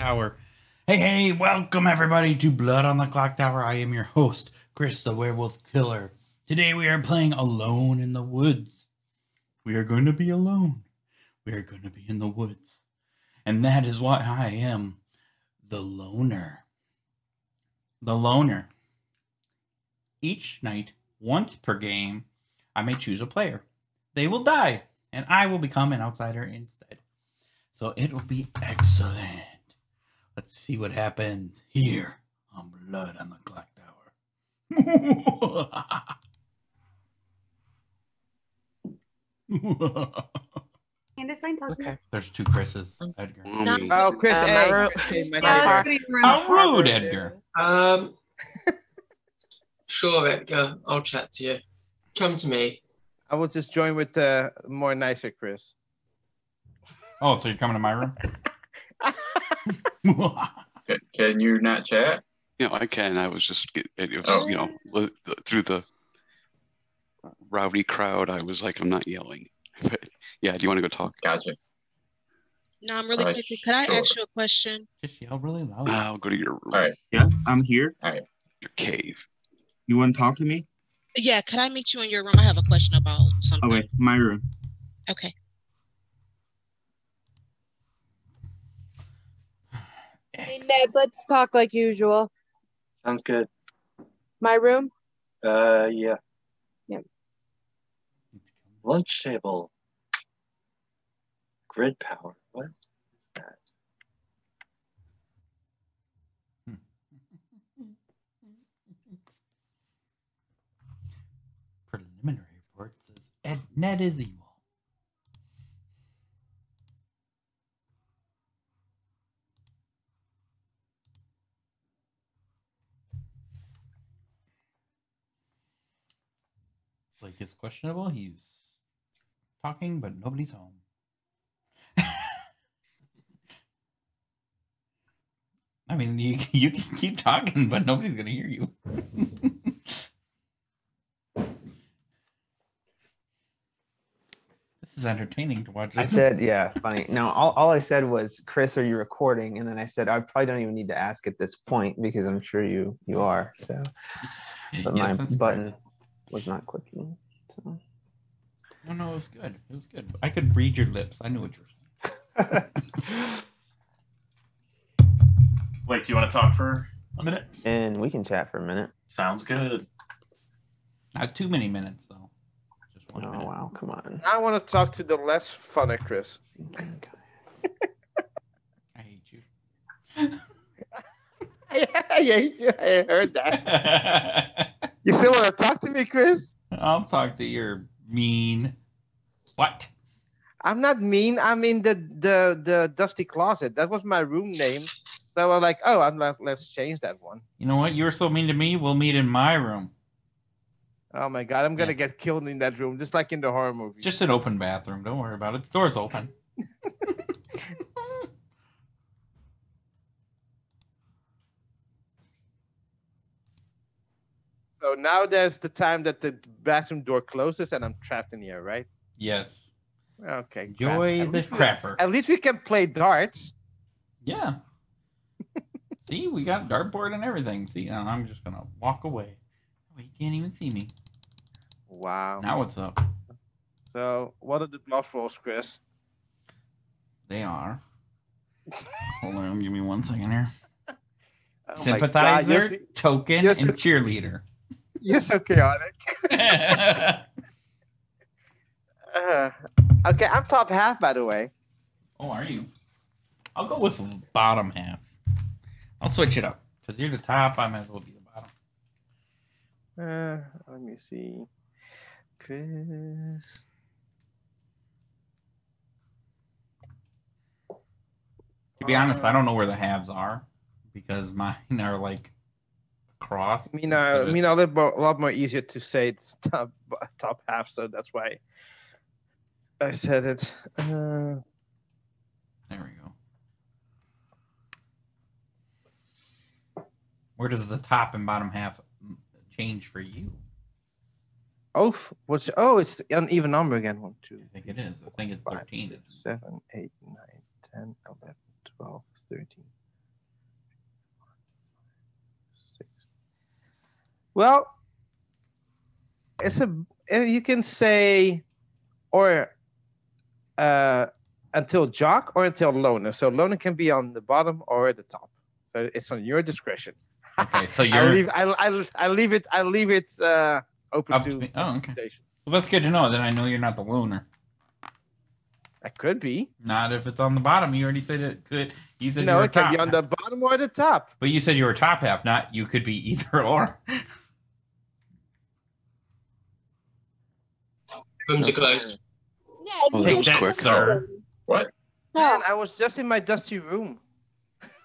Tower. Hey, welcome everybody to Blood on the Clock Tower. I am your host, Chris the Werewolf Killer. Today we are playing Alone in the Woods. We are going to be alone. We are going to be in the woods. And that is why I am the loner. The loner. Each night, once per game, I may choose a player. They will die, and I will become an outsider instead. So it will be excellent. Let's see what happens here on Blood on the Clock Tower. Okay. There's two Chris's. Edgar. Oh, Chris A. How rude, Edgar. Sure, Edgar. I'll chat to you. Come to me. I will just join with the more nicer Chris. Oh, so you're coming to my room? Can you not chat? Yeah, I can. I was just, you know, through the rowdy crowd, I was like, I'm not yelling. But yeah, do you want to go talk? Gotcha. No, I'm really quick. Could I ask you a question? Just yell really loud. I'll go to your room. All right. Yes, I'm here. All right. Your cave. You want to talk to me? Yeah, could I meet you in your room? I have a question about something. Okay, my room. Okay. Hey, Ned, let's talk like usual. Sounds good. My room? Yeah. Yeah. Lunch table. Grid power. What is that? Preliminary report says Ned is evil. Like, it's questionable. He's talking, but nobody's home. I mean, you can keep talking, but nobody's going to hear you. This is entertaining to watch. I said, yeah, funny. No, all I said was, Chris, are you recording? And then I said, I probably don't even need to ask at this point because I'm sure you are. So, but yes, my button was not clicking. So. No, it was good. It was good. I could read your lips. I knew what you were saying. Blake, do you want to talk for a minute? And we can chat for a minute. Sounds good. Not too many minutes, though. Just one minute. Wow, come on. I want to talk to the less funner Chris. I hate you. I hate you. I heard that. You still want to talk to me, Chris? I'll talk to your mean. What? I'm not mean. I'm in the dusty closet. That was my room name. So I was like, oh, let's change that one. You know what? You were so mean to me. We'll meet in my room. Oh my God, I'm gonna get killed in that room, just like in the horror movie. Just an open bathroom. Don't worry about it. The door's open. So now there's the time that the bathroom door closes and I'm trapped in here, right? Yes. Okay. Enjoy the crapper. At least we can play darts. Yeah. See, we got dartboard and everything. See, now I'm just going to walk away. Oh, you can't even see me. Wow. Now what's up? So what are the bluff rolls, Chris? They are. Hold on. Give me 1 second here. Oh, sympathizer, you're so, token, you're so, and cheerleader. You're so chaotic. Okay, I'm top half, by the way. Oh, are you? I'll go with bottom half. I'll switch it up. Because you're the top, I might as well be the bottom. Let me see. Chris. To be honest, I don't know where the halves are. Because mine are like cross. I mean, a lot more easier to say it's top half, so that's why I said it. There we go. Where does the top and bottom half change for you? Oh, what's it's an even number again. 1, 2. I think it is. I think it's 13. 5, 6, 7, 8, 9, 10, 11, 12, 13. Well, it's a, you can say, or until jock or until loner. So loner can be on the bottom or at the top. So it's on your discretion. Okay, so you're. I leave it open to interpretation. Well, that's good to know. Then I know you're not the loner. That could be. Not if it's on the bottom. You already said it could. You said no, it could be on the bottom or the top. But you said you were top half, not you could be either or. Rooms are closed. Yeah, take that, sir. What? Man, I was just in my dusty room.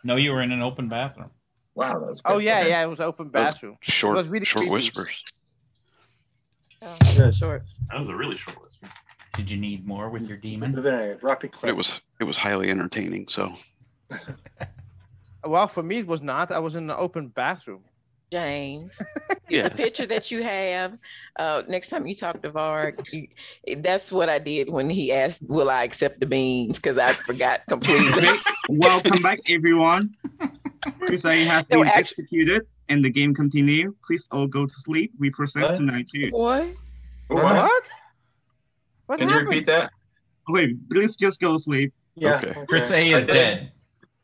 No, you were in an open bathroom. Wow. That was good. Oh yeah, yeah, it was open bathroom. Short, really short whispers. Oh, yeah, short. That was a really short whisper. Did you need more with your demon? But it was highly entertaining. So. Well, for me it was not. I was in an open bathroom. James, yes. The picture that you have. Next time you talk to Varg, that's what I did when he asked, "Will I accept the beans?" Because I forgot completely. Welcome back, everyone. Prisai has been executed, and the game continues. Please all go to sleep. We process tonight too. What? Can you repeat that? Wait, please just go to sleep. Yeah. Okay. Okay. Chris A is dead.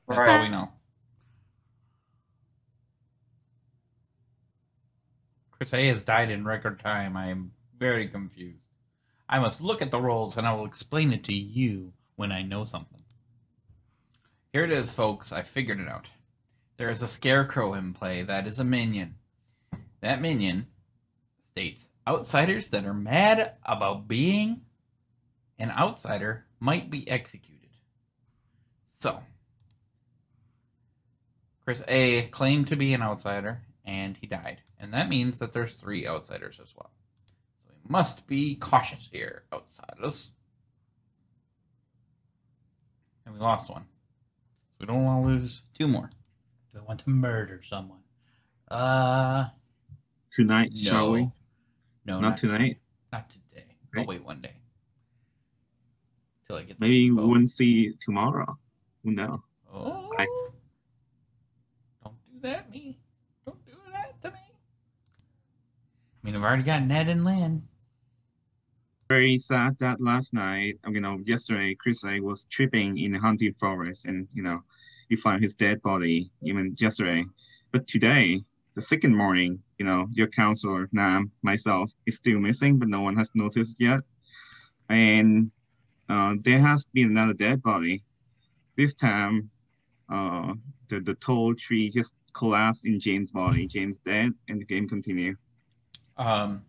That's all we know. Chris A has died in record time. I am very confused. I must look at the rolls and I will explain it to you when I know something. Here it is, folks. I figured it out. There is a scarecrow in play that is a minion. That minion states outsiders that are mad about being an outsider might be executed. So, Chris A claimed to be an outsider and he died. And that means that there's 3 outsiders as well. So we must be cautious here, outsiders. And we lost one. So we don't want to lose 2 more. Do I want to murder someone? Tonight, no. Shall we? No, not tonight. Not today. Right? I'll wait one day. Till I get the maybe we wouldn't see tomorrow. Who knows? Oh. Don't do that, me. Don't do that to me. I mean, I've already got Ned and Lynn. Very sad that last night, yesterday, Chris was tripping in the haunted forest and, he found his dead body even yesterday. But today, the second morning, your counselor, Nam, myself, is still missing, but no one has noticed yet. And there has been another dead body. This time, the tall tree just collapsed in James' body. James dead, and the game continues. Before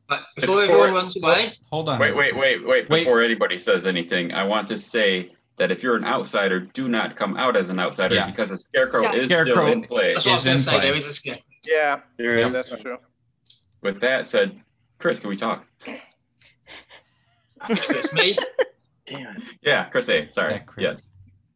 everyone runs away, hold on. Wait. Before anybody says anything, I want to say that if you're an outsider, do not come out as an outsider because a scarecrow is still in play. That's what I was going to say. There is a scarecrow. Yeah, that's true. With that said, Chris, can we talk? Me? Damn. Yeah, Chris A. Sorry. Yes.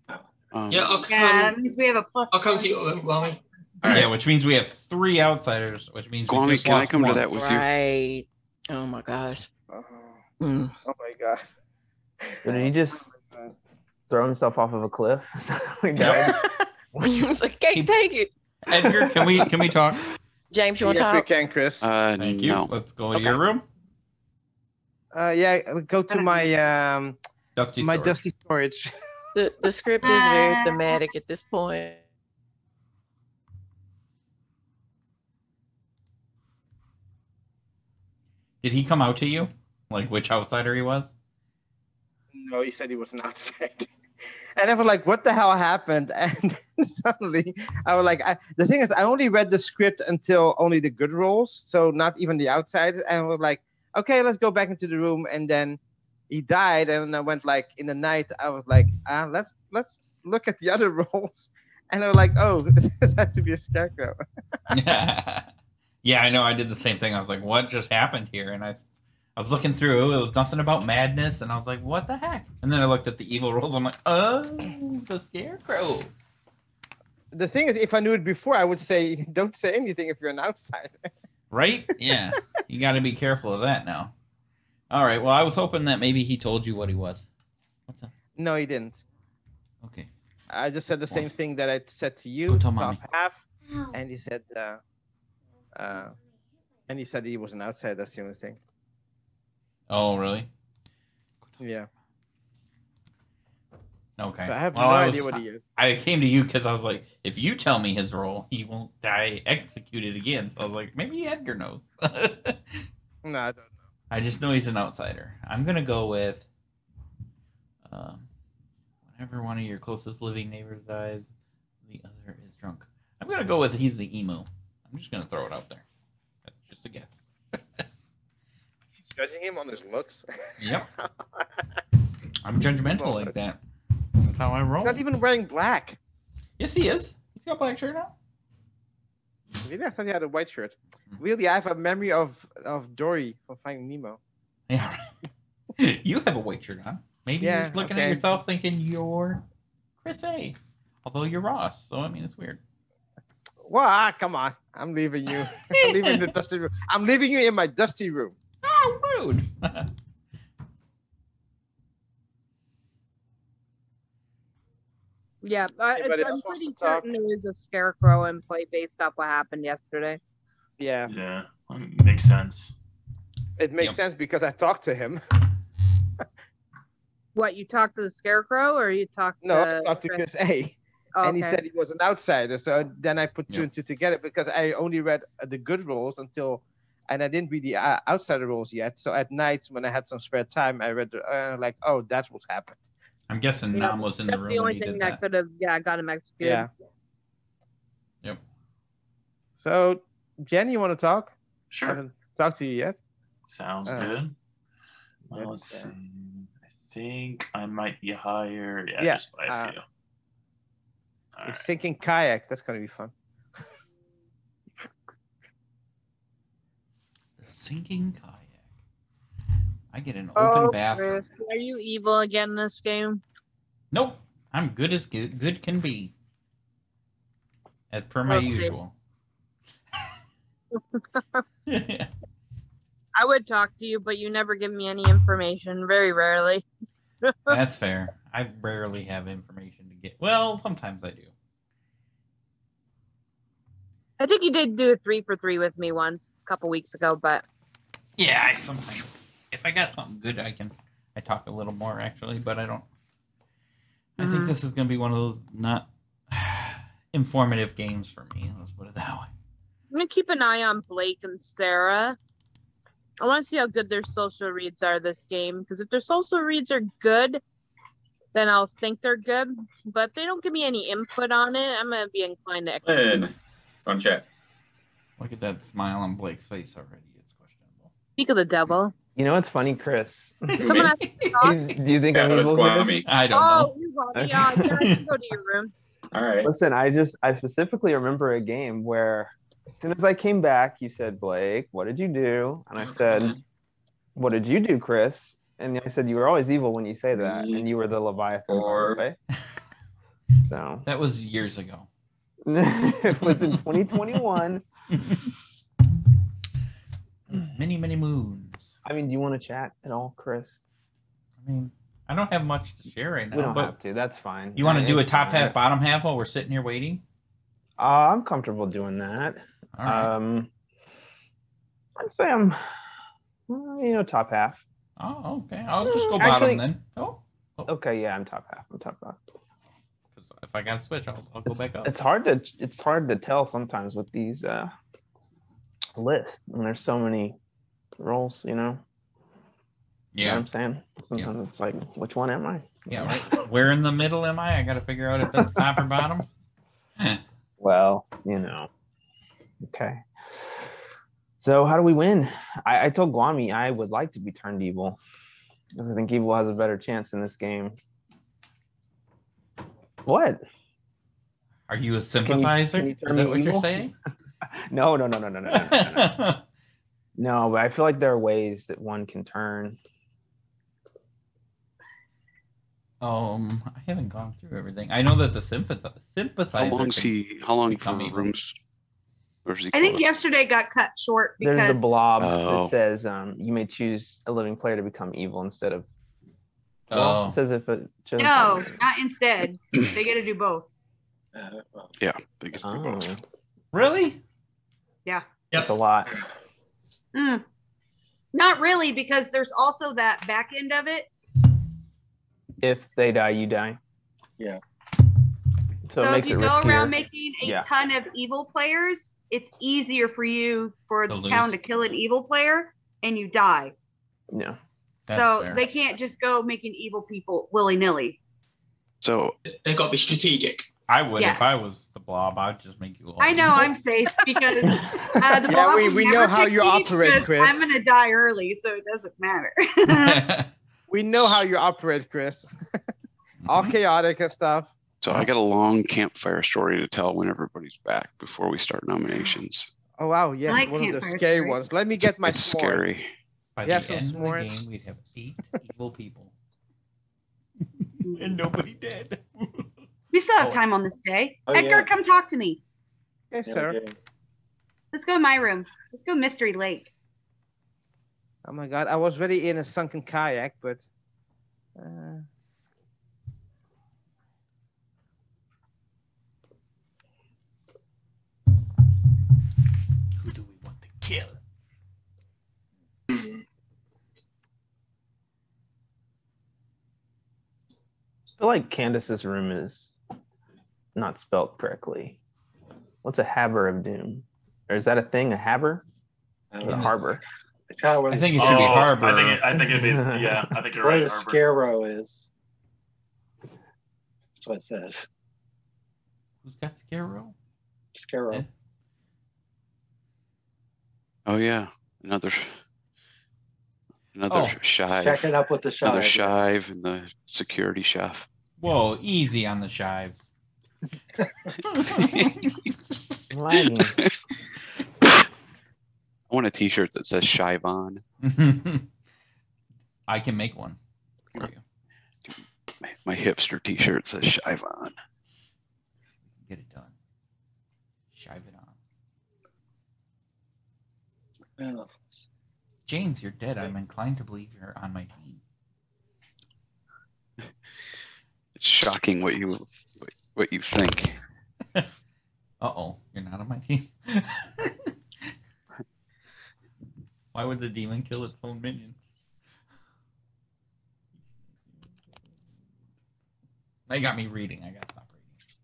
I'll come. Yeah, that means we have a plus. I'll come to you, Wally. All right. Yeah, which means we have 3 outsiders, which means Wally, we just lost one. To that with you? Right. Oh my gosh. Oh my gosh. Did he just throw himself off of a cliff? He died. I can't take it. Edgar, can we talk? James, you want to talk? Yes, we can, Chris. Thank you. Let's go to your room. Go to my dusty storage. The script is very thematic at this point. Did he come out to you? Like which outsider he was? No, he said he was an outsider. And I was like, what the hell happened? And suddenly I was like, the thing is, I only read the script until only the good rolls. So not even the outsiders. And I was like, okay, let's go back into the room. And then he died. And I went like in the night, I was like, let's look at the other rolls. And I was like, oh, this has to be a scarecrow. Yeah, I know. I did the same thing. I was like, what just happened here? And I was looking through, it was nothing about madness, and I was like, what the heck? And then I looked at the evil rolls, I'm like, oh, the scarecrow. The thing is, if I knew it before, I would say, don't say anything if you're an outsider. Right? Yeah. You got to be careful of that now. All right, well, I was hoping that maybe he told you what he was. What's up? No, he didn't. Okay. I just said the same thing that I said to you, top half, and he said, And he said he wasn't outside. That's the only thing. Oh, really? Yeah. Okay. So I have no idea what he is. I came to you because I was like, if you tell me his role, he won't die executed again. So I was like, maybe Edgar knows. No, I don't know. I just know he's an outsider. I'm going to go with whenever one of your closest living neighbors dies, the other is drunk. I'm going to go with he's the emu. I'm just going to throw it out there. That's just a guess. You're judging him on his looks? Yep. I'm judgmental like that. That's how I roll. He's not even wearing black. Yes, he is. He's got a black shirt on. Really? I thought he had a white shirt. Really, I have a memory of Dory from Finding Nemo. Yeah. You have a white shirt on. Maybe you're just looking at yourself thinking you're Chris A. Although you're Ross. So, I mean, it's weird. Well, come on. I'm leaving you. I'm leaving the dusty room. I'm leaving you in my dusty room. Oh, rude. Yeah, I'm pretty certain it was a scarecrow and play based off what happened yesterday. Yeah. Yeah, it makes sense. It makes sense because I talked to him. What, you talked to the scarecrow or you talked to... No, I talked to Chris A. Oh, and he said he was an outsider. So then I put two and two together because I only read the good roles until... And I didn't read the outsider roles yet. So at night when I had some spare time, I read like, oh, that's what's happened. I'm guessing Nam was in the room. That's the only thing that could have, got him executed. Yeah. Yep. So, Jen, you want to talk? Sure. I haven't talked to you yet. Sounds good. Well, let's see. I think I might be higher. Yeah, just by a few. All right. Sinking kayak. That's going to be fun. The sinking kayak. I get an open bathroom. Chris, are you evil again this game? Nope. I'm good as good can be. As per my usual. Yeah. I would talk to you, but you never give me any information. Very rarely. That's fair. I rarely have information to get. Well, sometimes I do. I think you did do a 3 for 3 with me once a couple weeks ago, but... Yeah, I sometimes... If I got something good, I talk a little more actually, but I don't. I think this is going to be one of those not informative games for me. Let's put it that way. I'm gonna keep an eye on Blake and Sarah. I want to see how good their social reads are this game, because if their social reads are good, then I'll think they're good. But if they don't give me any input on it, I'm gonna be inclined to. Good. Don't check. Look at that smile on Blake's face already. It's questionable. Speak of the devil. You know what's funny, Chris? Someone asked me to talk. Do you think I'm evil? I don't know. You want me? Yeah, I can go to your room. All right. Listen, I specifically remember a game where as soon as I came back, you said, Blake, what did you do? And I said, what did you do, Chris? And I said, you were always evil when you say that. And you were the Leviathan. Or... So. That was years ago. It was in 2021. Many, many moons. I mean, do you want to chat at all, Chris? I mean, I don't have much to share right now. We don't have to. That's fine. You want to do a top half, bottom half while we're sitting here waiting? I'm comfortable doing that. All right. I'd say I'm, top half. Oh, okay. I'll just go bottom then. Oh. Okay, yeah, I'm top half. Because if I got to switch, I'll go back up. It's hard to tell sometimes with these lists, and there's so many roles, you know what I'm saying? Sometimes it's like, which one am I? Yeah, right. Where in the middle am I? I gotta figure out if that's top or bottom. Well, okay, so how do we win? I told Gwami I would like to be turned evil because I think evil has a better chance in this game. What are you, a sympathizer? Can you is that what evil? You're saying? No. No, but I feel like there are ways that one can turn. I haven't gone through everything. I know that the sympathizer. How long for rooms? I think yesterday got cut short because there's a blob that says you may choose a living player to become evil instead of. Well, it says if it. No, not instead. They get to do both. Yeah, they get to do both. Really? Yeah. That's a lot. Not really, because there's also that back end of it. If they die, you die. Yeah. So it makes it riskier. So if you go around making a ton of evil players, it's easier for you for the town to kill an evil player and you die. Yeah. So they can't just go making evil people willy-nilly. So they've got to be strategic. I would, if I was the Blob, I'd just make you all. I know I'm safe because the Blob. We know how you operate, Chris. I'm gonna die early, so it doesn't matter. We know how you operate, Chris. All chaotic and stuff. So I got a long campfire story to tell when everybody's back before we start nominations. Oh wow, yes, like one of the scary ones. Let me get my s'mores. Scary. By the end of the game, we'd have 8 evil people, and nobody dead. We still have time on this day. Oh, Edgar, come talk to me. Yes, sir. Let's go to my room. Let's go Mystery Lake. Oh my God, I was already in a sunken kayak, but. Who do we want to kill? I feel like Candace's room is not spelt correctly. What's a harbor of doom? Or is that a thing? A harbor? A harbor. I think it should be harbor. I think it is. Yeah, I think you're right. What a scarecrow is. That's what it says. Who's got scarecrow? Scarecrow. Yeah. Oh yeah, another shive. Checking up with the shive. Another shive and the security chef. Whoa, easy on the shives. I want a T-shirt that says "Shive on." I can make one for you. My hipster T-shirt says "Shive on." Get it done. Shive it on. I love this. James, you're dead. I'm inclined to believe you're on my team. It's shocking what you think. Uh-oh, you're not on my team. Why would the demon kill its own minions? They got me reading. I gotta stop reading. It's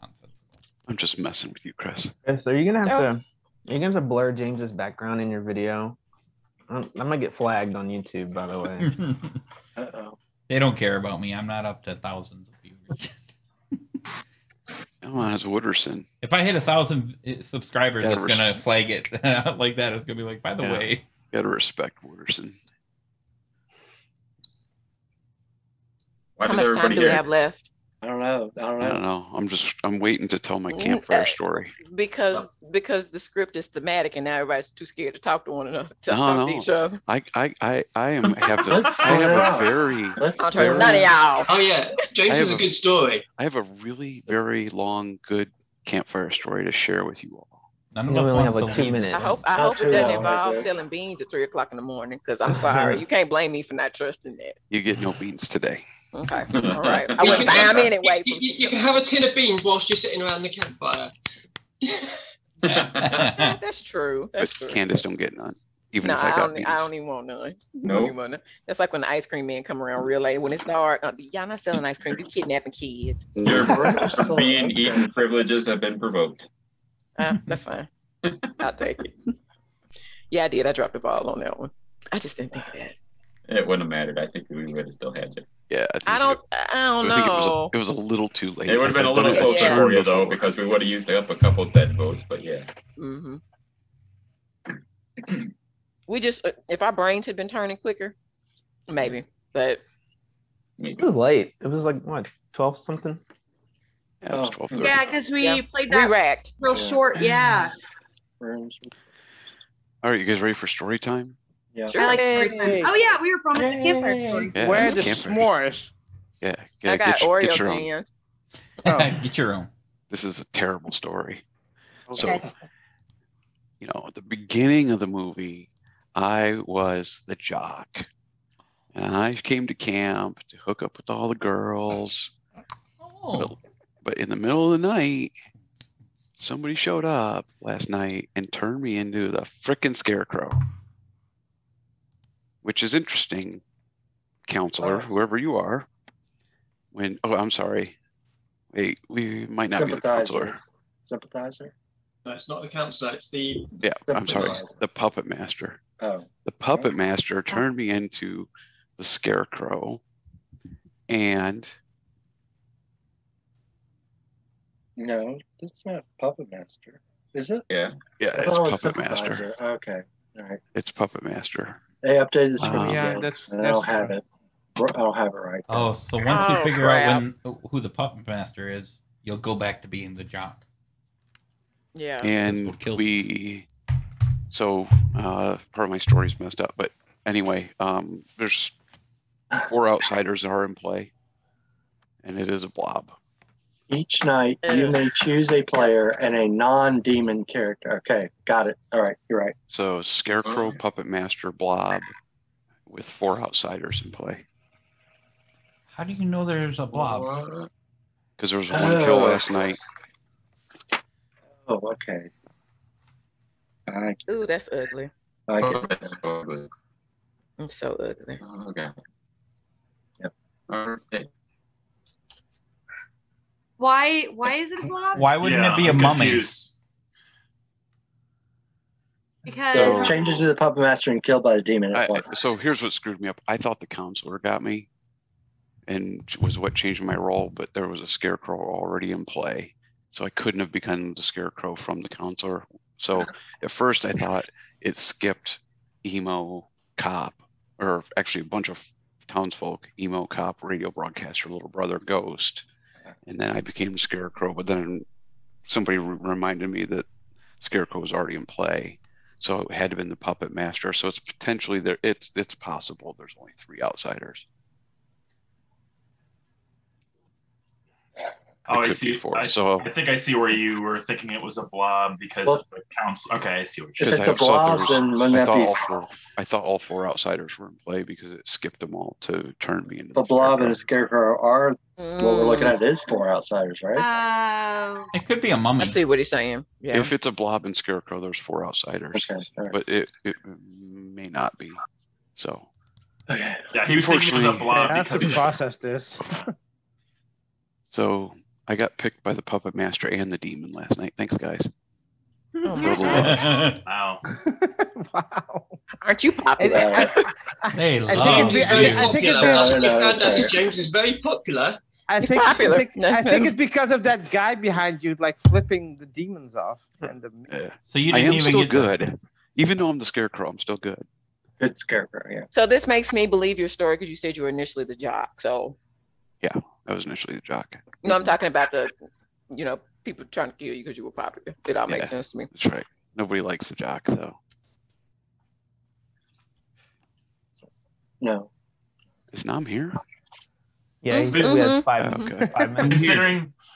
nonsensical. I'm just messing with you, Chris. Chris, are you gonna have to? Are you gonna have to blur James's background in your video? I might get flagged on YouTube, by the way. Uh-oh. They don't care about me. I'm not up to thousands of viewers. Come on, it's Wooderson. If I hit 1,000 subscribers, it's gonna flag it like that. It's gonna be like, by the way, you gotta respect Wooderson. How much time do we have left? I don't know. I'm waiting to tell my campfire story because the script is thematic and now everybody's too scared to talk to one another. To each other. I have a very none of y'all. Oh yeah, James is a good story. I have a really very long good campfire story to share with you all. None of us have like 2 minutes. I hope it doesn't involve selling beans at 3 o'clock in the morning because I'm sorry, you can't blame me for not trusting that. You get no beans today. Okay, all right. I wouldn't buy them anyway. You can have a tin of beans whilst you're sitting around the campfire. That's true. But Candace don't get none. Even if I got beans. I don't even want none. No. That's like when the ice cream men come around real late. When it's dark, y'all not selling ice cream. You kidnapping kids. Your being eaten privileges have been provoked. That's fine. I'll take it. Yeah, I did. I dropped the ball on that one. I just didn't think of that. It wouldn't have mattered. I think we would have still had you. Yeah, I don't know. It was a little too late. It would have been a little closer for you though, because we would have used up a couple of dead votes. But yeah. We just if our brains had been turning quicker, maybe. But it was late. It was like what 12 something. Yeah, it was 12:30. Yeah, because we played that real short. Yeah. All right, you guys ready for story time? Yeah. Sure. I like story time. Oh yeah, we were promised a campfire. Yeah, where are the s'mores? Yeah, I got Oreo cans. Get your own. This is a terrible story. Okay. So, you know, at the beginning of the movie, I was the jock, and I came to camp to hook up with all the girls. Oh. But in the middle of the night, somebody showed up last night and turned me into the frickin' scarecrow. which is interesting, counselor, whoever you are. When, oh, I'm sorry. Wait, we might not be the counselor. Sympathizer? No, it's not the counselor. It's the... Yeah, I'm sorry. The puppet master. Oh. The puppet master turned me into the scarecrow, and... No, that's not puppet master. Is it? Yeah. Yeah, it's puppet master. Okay. All right. It's puppet master. They updated the screen. Yeah, that's I'll have it. I'll have it right. Oh, so once we figure out who the puppet master is, you'll go back to being the jock. Yeah. And we... So, part of my story's messed up, but anyway, there's 4 outsiders that are in play, and it is a blob. Each night, you may choose a player and a non-demon character. Okay, got it. All right, you're right. So, Scarecrow, Puppet Master, Blob, with 4 outsiders in play. How do you know there's a blob? Because there was 1 kill last night. Oh, okay. Ooh, that's ugly. That's ugly. I'm so ugly. Oh, okay. Yep. Okay. Why is it a blob? Why wouldn't it be a mummy? Because so, changes to the puppet master and killed by the demon. So here's what screwed me up. I thought the counselor got me and was what changed my role, but there was a scarecrow already in play. So I couldn't have become the scarecrow from the counselor. So at first I thought it skipped emo cop, or actually a bunch of townsfolk, emo cop, radio broadcaster, little brother, ghost. And then I became Scarecrow, but then somebody reminded me that Scarecrow was already in play, so it had to have been the Puppet Master. So it's potentially there. It's possible. There's only 3 outsiders. Oh, I see. I think I see where you were thinking it was a blob because of the council. Okay, I see what you're saying. If it's a blob, then wouldn't that be? I thought all 4 outsiders were in play because it skipped them all to turn me into the blob and the scarecrow are what we're looking at is 4 outsiders, right? It could be a mummy. I see what he's saying. Yeah. If it's a blob and scarecrow, there's 4 outsiders, okay, right. But it may not be. So, okay. Yeah, he was thinking it was a blob. I have to process this. So. I got picked by the puppet master and the demon last night. Thanks, guys. Wow. Wow. Aren't you popular? I think James is very popular. I think it's because of that guy behind you, like flipping the demons off. And the so you didn't even still get good. Even though I'm the scarecrow, I'm still good. Good scarecrow, yeah. So this makes me believe your story because you said you were initially the jock. So. Yeah, I was initially the jock. No, I'm talking about the, you know, people trying to kill you because you were popular. It all makes sense to me. That's right. Nobody likes the jock, though. No. Is Nam here? Yeah, he said we had 5 minutes.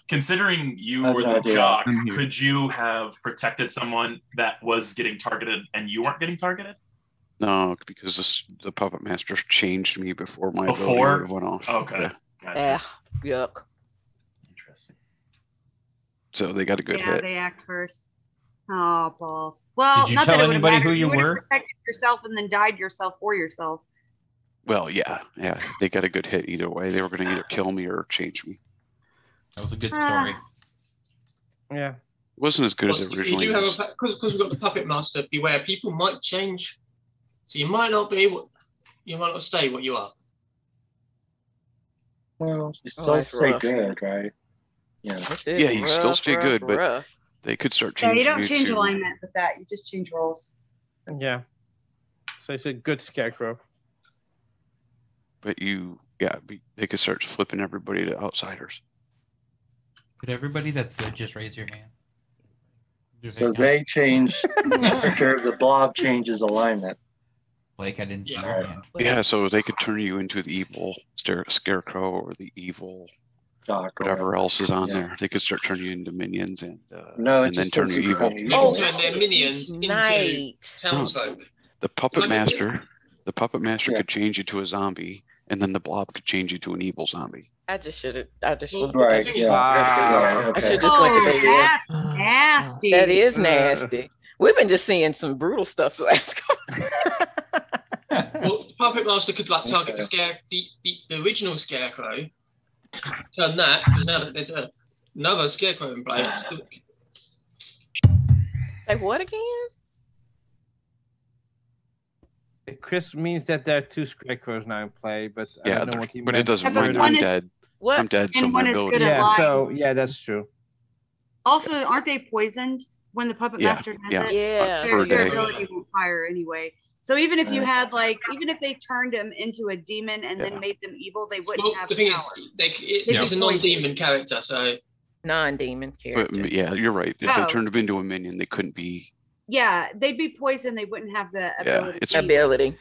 Considering you were the jock, could you have protected someone that was getting targeted and you weren't getting targeted? No, because the puppet master changed me before my ability went off. Okay. Yeah. Gotcha. Yuck. Interesting. So they got a good hit. Yeah, they act first. Oh, balls. Well, did you tell anybody who you were? Protected yourself and then died yourself for yourself. Well, yeah. They got a good hit either way. They were going to either kill me or change me. That was a good story. Yeah. It wasn't as good as it originally was. Because we've got the puppet master, beware. People might change. So you might not be able, you might not stay what you are. Well, you still stay good, right? Yeah, you still stay good, but they could start changing. Yeah, you don't change alignment with that. You just change roles. Yeah. So it's a good scarecrow. But they could start flipping everybody to outsiders. Could everybody that's good just raise your hand? So they change. The blob changes alignment. Blake, I didn't see your hand. Yeah, so they could turn you into the evil scarecrow or the evil Doc, whatever else is on there. They could start turning you into minions and then turn you evil. Oh, they're minions into townsfolk. The puppet master could change you to a zombie, and then the blob could change you to an evil zombie. I should just went to bed. That's nasty. That is nasty. We've been just seeing some brutal stuff the last couple. Well, Puppet Master could like target the original Scarecrow. Turn that, because now that there's another Scarecrow in play. Like what again? Chris means that there are two Scarecrows now in play, but yeah, I don't know what he meant. But it doesn't mean I'm dead. What? I'm dead, so my ability. Yeah, so yeah, that's true. Also, aren't they poisoned when the Puppet Master does it? Yeah, so their ability will fire anyway. So even if you had like, even if they turned him into a demon and then made them evil, they wouldn't have the power. The thing is, he's a non-demon character, so non-demon character. But, yeah, you're right. If they turned him into a minion, they couldn't be. Yeah, they'd be poisoned. They wouldn't have the ability. It's ability.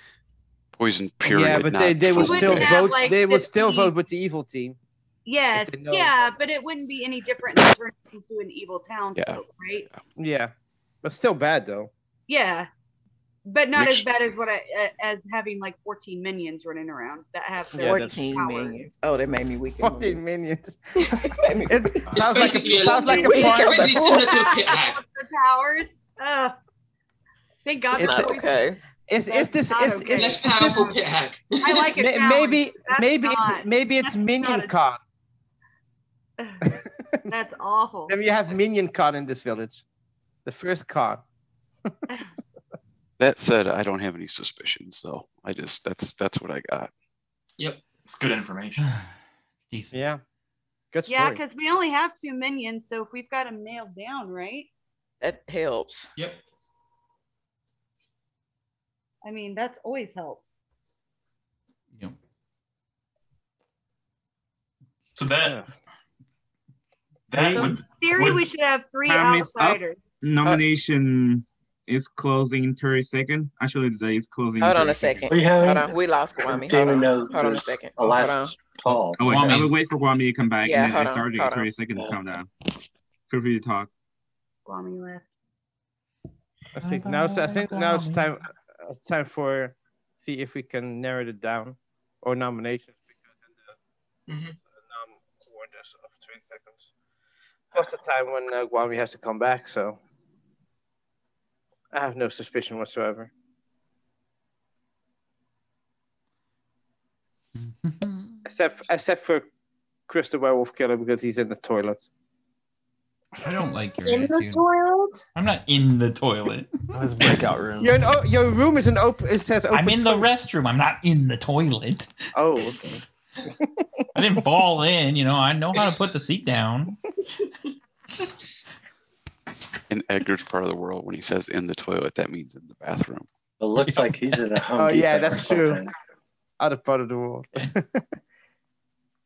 Poison. Period. Yeah, but they would still vote. Like they would still vote with the evil team. Yes. Yeah, but it wouldn't be any different than turning into an evil town, right? Yeah, but still bad though. Yeah. But not as bad as what as having like 14 minions running around that have 14 minions. Oh, that made me weak. 14 minions. It sounds like a powers. Thank God. It's okay. It's powerful. I like it. Maybe it's Minion Con. That's awful. Then you have Minion Con in this village, the first con. That said, I don't have any suspicions, though. I just that's what I got. Yep, it's good information. Decent. Yeah, good story. Yeah, because we only have 2 minions, so if we've got them nailed down, right? That helps. Yep. I mean, that's always helps. Yep. So that in theory, we should have 3 outsiders. Nomination. It's closing in 30 seconds. Actually, today is closing. Hold on a second. Hold on. We lost Kwame. Hold on a second. Hold on. Oh, wait, I will wait for Kwame to come back. Yeah, and then I started in 30 seconds to come down. Feel free to talk. Kwame left. I think now it's time. It's time for see if we can narrow it down or nominations because in the orders of 3 seconds. Plus the time when Kwame has to come back. So. I have no suspicion whatsoever. Except for Chris the Werewolf Killer because he's in the toilet. I don't like your in attitude. The toilet. I'm not in the toilet. That's a breakout room. Your room is an open. It says open. I'm in the restroom. I'm not in the toilet. Oh, okay. I didn't fall in. You know, I know how to put the seat down. In Edgar's part of the world, when he says "in the toilet," that means in the bathroom. It looks like he's in a home. Oh yeah, that's true. Other part of the world.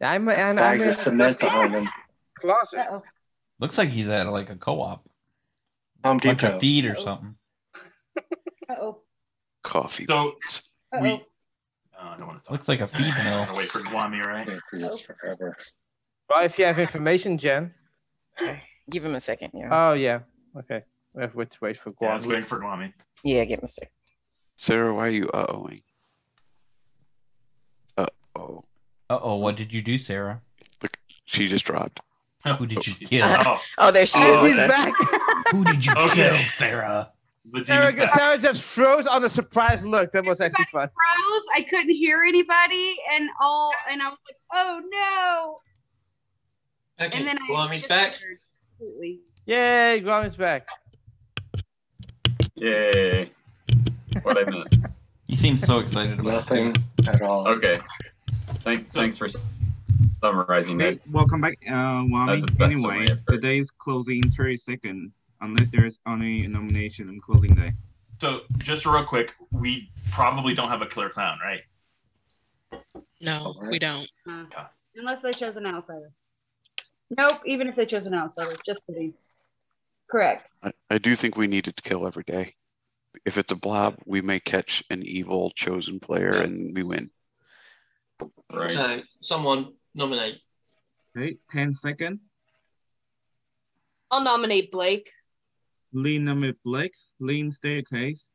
I'm in a cement closet. Looks like he's at like a co-op, like a feed or something. Uh-oh. Coffee. So we. I don't want to talk. Looks like a feed mill. I'm wait for Kwame, right? Forever. Well, if you have information, Jen. Give him a second. Yeah. Oh yeah. Okay, we have to wait for Kwame. Yeah, I was waiting for Kwame. Yeah, give him a second. Sarah, why are you uh-ohing? Uh-oh. Uh-oh, what did you do, Sarah? Look, she just dropped. Who did you kill? Oh, there she is. She's back. Who did you kill, Sarah? Sarah just froze on a surprised look. That was actually fun. Froze. I couldn't hear anybody, and I was like, oh no. Okay, and then Kwame's back. Completely. Yay, Kwame's back. Yay. What I missed. You seem so excited about nothing at all. Okay. Thanks for summarizing that. Welcome back, Kwame. Anyway, today is closing in 30 seconds, unless there is only a nomination on closing day. So, just real quick, we probably don't have a killer clown, right? No, we don't. Unless they chose an outsider. Nope, even if they chose an outsider, just to be correct. I do think we needed to kill every day. If it's a blob, we may catch an evil chosen player and we win. Right. So, someone nominate. Okay, 10 seconds. I'll nominate Blake. Lean nominate Blake. Lean staircase.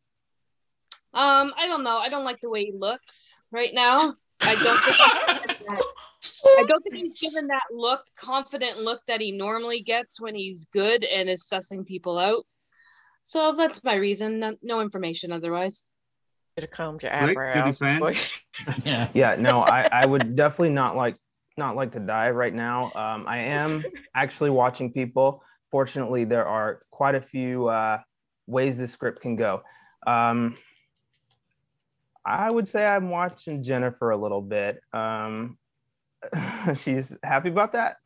I don't know. I don't like the way he looks right now. I don't think he's given that look, confident look that he normally gets when he's good and is sussing people out. So that's my reason. No information otherwise. Should have combed your eyebrows. Yeah. Yeah. No, I would definitely not like to die right now. I am actually watching people. Fortunately, there are quite a few ways this script can go. I would say I'm watching Jennifer a little bit. She's happy about that.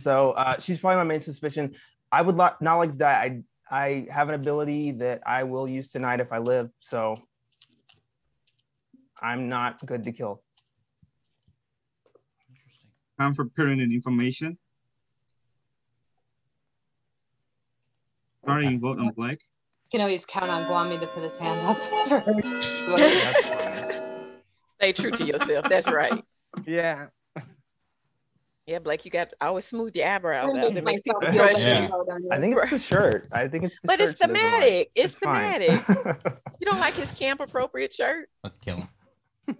So she's probably my main suspicion. I would not like to die. I have an ability that I will use tonight if I live, so I'm not good to kill. Interesting. Time for pertinent information. Starting vote on Blake. You can always count on Guami to put his hand up. Stay true to yourself. That's right. Yeah. Yeah, Blake, you got always smooth your eyebrows out. Yeah. I think it's the shirt. I think it's the shirt. But it's thematic. It's thematic. You don't like his camp appropriate shirt? Let's kill him.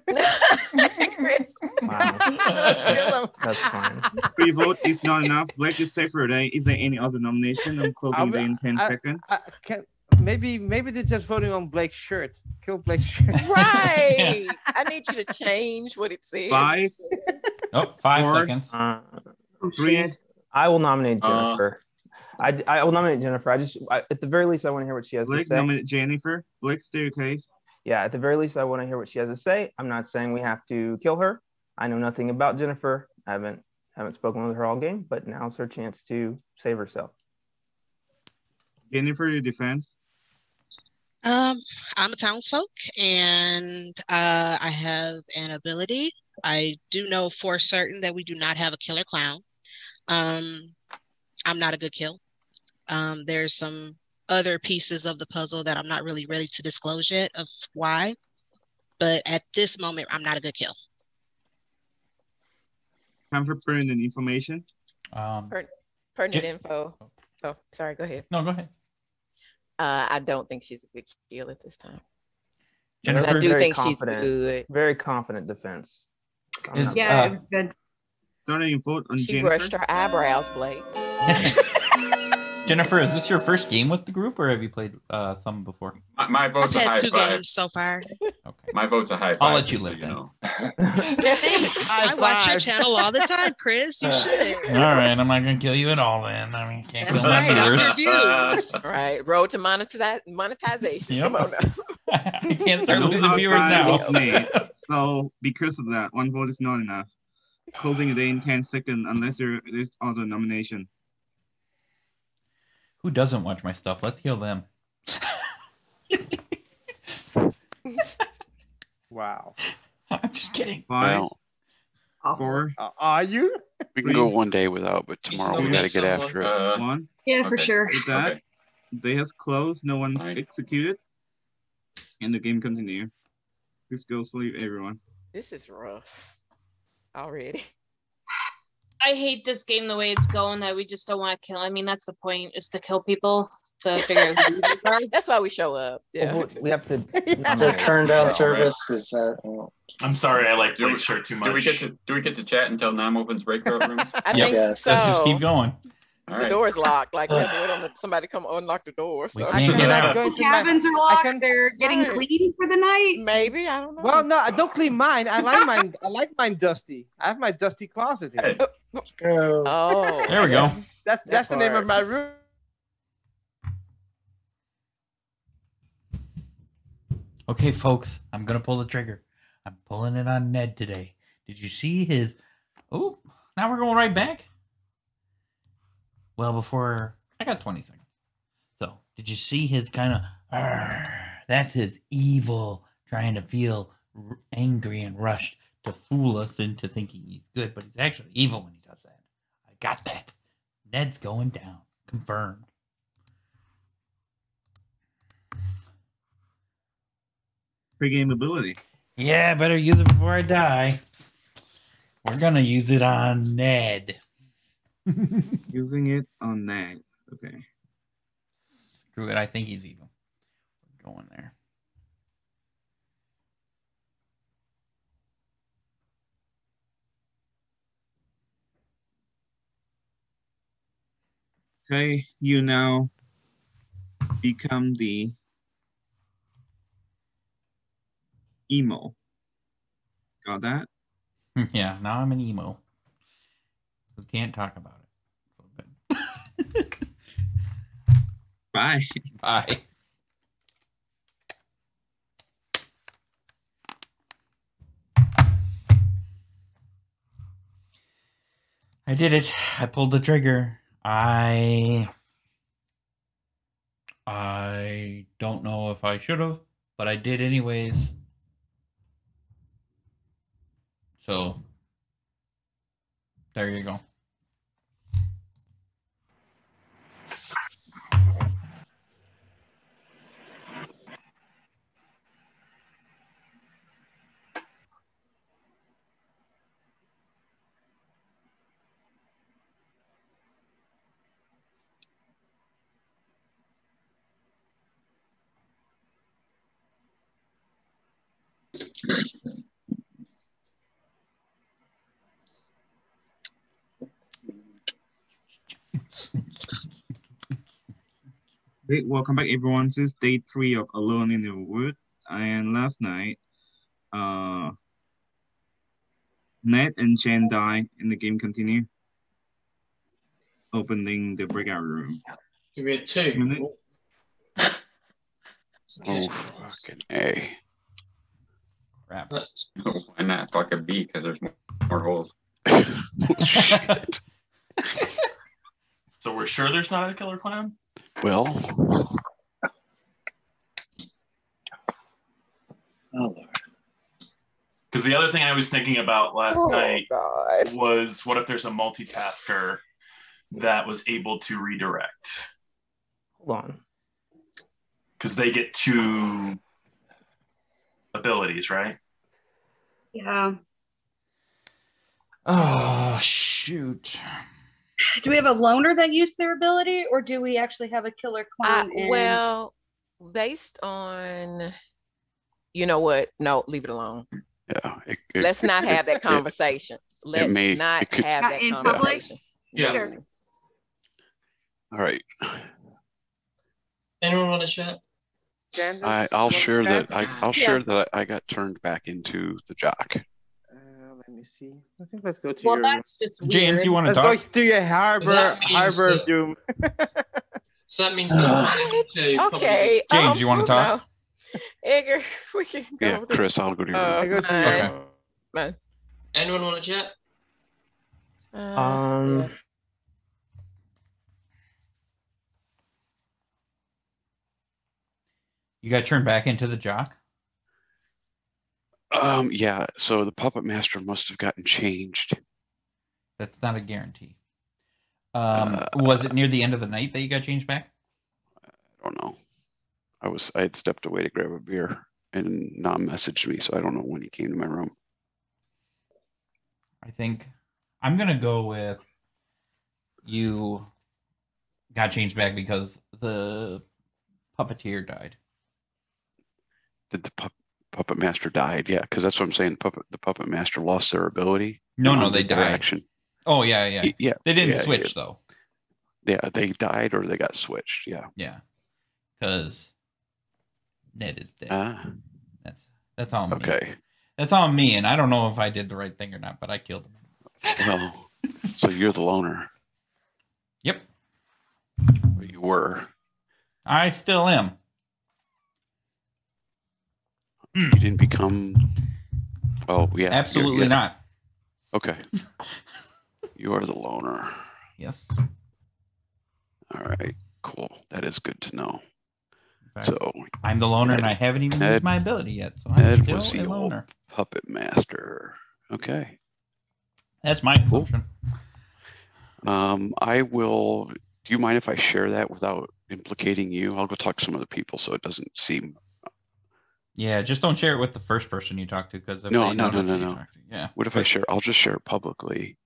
Chris. Wow. Let's kill him. That's fine. Free vote is not enough. Blake is safe for today. Is there any other nomination? I'm closing the in 10 seconds. Maybe they're just voting on Blake's shirt. Kill Blake's shirt. Right. Yeah. I need you to change what it says. 5 seconds. 3. I will nominate Jennifer. I will nominate Jennifer. I at the very least, I want to hear what she has to say. Nominate Jennifer. Blake, stay your case. Yeah, at the very least, I want to hear what she has to say. I'm not saying we have to kill her. I know nothing about Jennifer. I haven't spoken with her all game, but now's her chance to save herself. Jennifer, your defense? I'm a townsfolk, and I have an ability. I do know for certain that we do not have a killer clown. I'm not a good kill. There's some other pieces of the puzzle that I'm not really ready to disclose yet of why, but at this moment, I'm not a good kill. Time for pertinent information. Pertinent info. Oh, sorry, go ahead. No, go ahead. I don't think she's a good kill at this time. Jennifer, I do think she's good. Very confident defense. Yeah, starting vote on Jennifer. She brushed her eyebrows, Blake. Jennifer, is this your first game with the group, or have you played some before? My vote's a high five. I've had 2 games so far. Okay. My vote's a high five. I'll let you live then. I watch your channel all the time, Chris. You should. All right, I'm not going to kill you at all then. I mean, can't kill my viewers. All right, road to monetization. Yep. Come on now. I can't start losing viewers now. So because of that, 1 vote is not enough. Closing it in 10 seconds unless there is also a nomination. Who doesn't watch my stuff? Let's kill them. Wow. I'm just kidding. 5, 4. Are you? We can go one day without, but tomorrow we got to get after it. Yeah, for sure. With that, they has closed. No one's executed. And the game continues. Please go sleep, everyone. This is rough. Already. I hate this game the way it's going, that we just don't want to kill. I mean, that's the point, is to kill people, to figure out who these are. That's why we show up. Yeah. Well, we have to turn down service. Is that, I'm sorry, I like Blake's shirt too much. Do we get to chat until Nam opens breakout rooms? I think so. Let's just keep going. All right. The door is locked. Like somebody come unlock the door. So. The cabins are locked. They're getting clean for the night. Maybe, I don't know. Well, no, I don't clean mine. I like mine. I like mine dusty. I have my dusty closet here. Oh, there we go. That's the name of my room. Okay, folks, I'm gonna pull the trigger. I'm pulling it on Ned today. Did you see his? Oh, now we're going right back. Well, before I got 20 seconds. So, did you see his kind of, that's his evil, trying to feel angry and rushed to fool us into thinking he's good, but he's actually evil when he does that. I got that. Ned's going down. Confirmed. Pre-game ability. Yeah, better use it before I die. We're going to use it on Ned. Using it on that. Okay. Screw it. I think he's evil. We're going there. Okay. You now become the emo. Got that? Yeah, now I'm an emo. We can't talk about it. It's all good. Bye. Bye. I did it. I pulled the trigger. I don't know if I should have, but I did anyways. So there you go. Hey, welcome back everyone. This is day 3 of Alone in the Woods, and last night Ned and Jen died and the game continued, opening the breakout room. Give me a 2 minute. Oh fucking A. Crap. Why not fuck a B? Because there's more holes. Shit. So we're sure there's not a killer clown? Well. Oh, Lord. Because the other thing I was thinking about last night was, what if there's a multitasker that was able to redirect? Hold on. Because they get 2 abilities, right? Yeah. Oh, shoot. Do we have a loner that used their ability, or do we actually have a killer clown? Well, based on, you know what? No, leave it alone. Yeah, let's not have that conversation. Let's not have that conversation. Yeah. Sure. All right. Anyone want a shot? I'll share that. I'll share that I got turned back into the jock. Let me see. I think let's go to your... that's just weird. James, you want to talk? Let's go to your harbor of doom. So that means... okay. James, you want to talk? No. Edgar, we can go. Yeah, Chris, I'll go to your... go to your... Okay. Anyone want to chat? Yeah. You got turned back into the jock? Yeah, so the puppet master must have gotten changed. That's not a guarantee. Was it near the end of the night that you got changed back? I don't know. I had stepped away to grab a beer and not messaged me, so I don't know when he came to my room. I think I'm gonna go with you got changed back because the puppeteer died. Did the puppet master died, yeah, because that's what I'm saying. The puppet master lost their ability. No, they died. Action. Oh yeah. They didn't switch though. Yeah, they died or they got switched. Yeah. Yeah, because Ned is dead. That's on me. Okay. That's on me, and I don't know if I did the right thing or not, but I killed him. Well, so you're the loner. Yep. Or you were. I still am. You didn't become... Oh, yeah. Absolutely not. Okay. You are the loner. Yes. All right. Cool. That is good to know. Okay. So I'm the loner, and I haven't even used my ability yet, so I'm still was the a loner. Puppet master. Okay. That's my assumption. I will... Do you mind if I share that without implicating you? I'll go talk to some other people so it doesn't seem... Yeah, just don't share it with the first person you talk to, because no. Yeah. What if I share? I'll just share it publicly.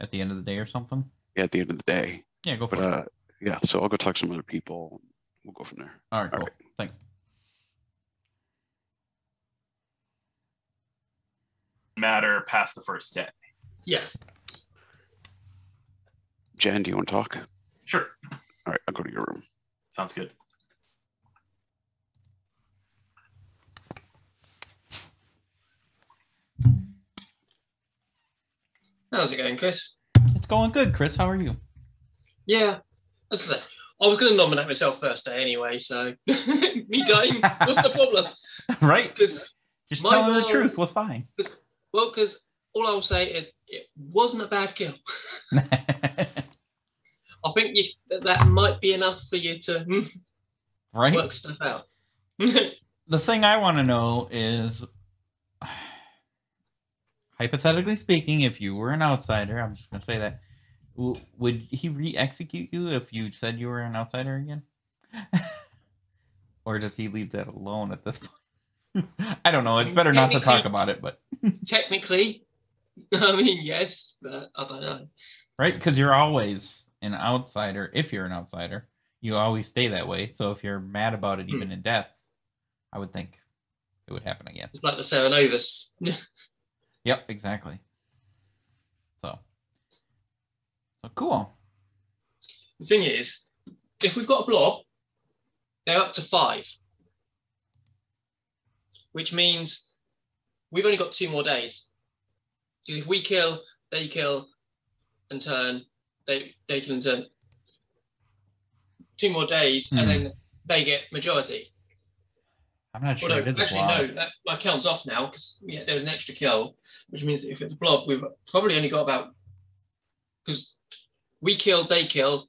At the end of the day, or something. Yeah, at the end of the day. Yeah, go for it. Yeah, so I'll go talk to some other people. We'll go from there. All right. All cool. Right. Thanks. Matter past the first day. Yeah. Jen, do you want to talk? Sure. All right, I'll go to your room. Sounds good. How's it going, Chris? It's going good, Chris. How are you? Yeah. That's it. I was going to nominate myself first day anyway, so me dying, what's the problem? Right. Just telling the truth was fine. Well, because all I'll say is it wasn't a bad kill. I think that might be enough for you to right? work stuff out. The thing I want to know is, hypothetically speaking, if you were an outsider, I'm just going to say that, would he re-execute you if you said you were an outsider again? Or does he leave that alone at this point? I don't know. It's better not to talk about it, but... technically, I mean, yes, but I don't know. Right? Because you're always an outsider. If you're an outsider, you always stay that way. So if you're mad about it, even in death, I would think it would happen again. It's like the Seven Overs. Yep, exactly. So cool. The thing is, if we've got a blob, they're up to 5, which means we've only got 2 more days. If we kill, they kill and turn, they kill and turn. 2 more days, and then they get majority. I'm not sure. Although, it is actually, no, that my count's off now because there was an extra kill, which means that if it's a blob, we've probably only got about, because we kill, they kill,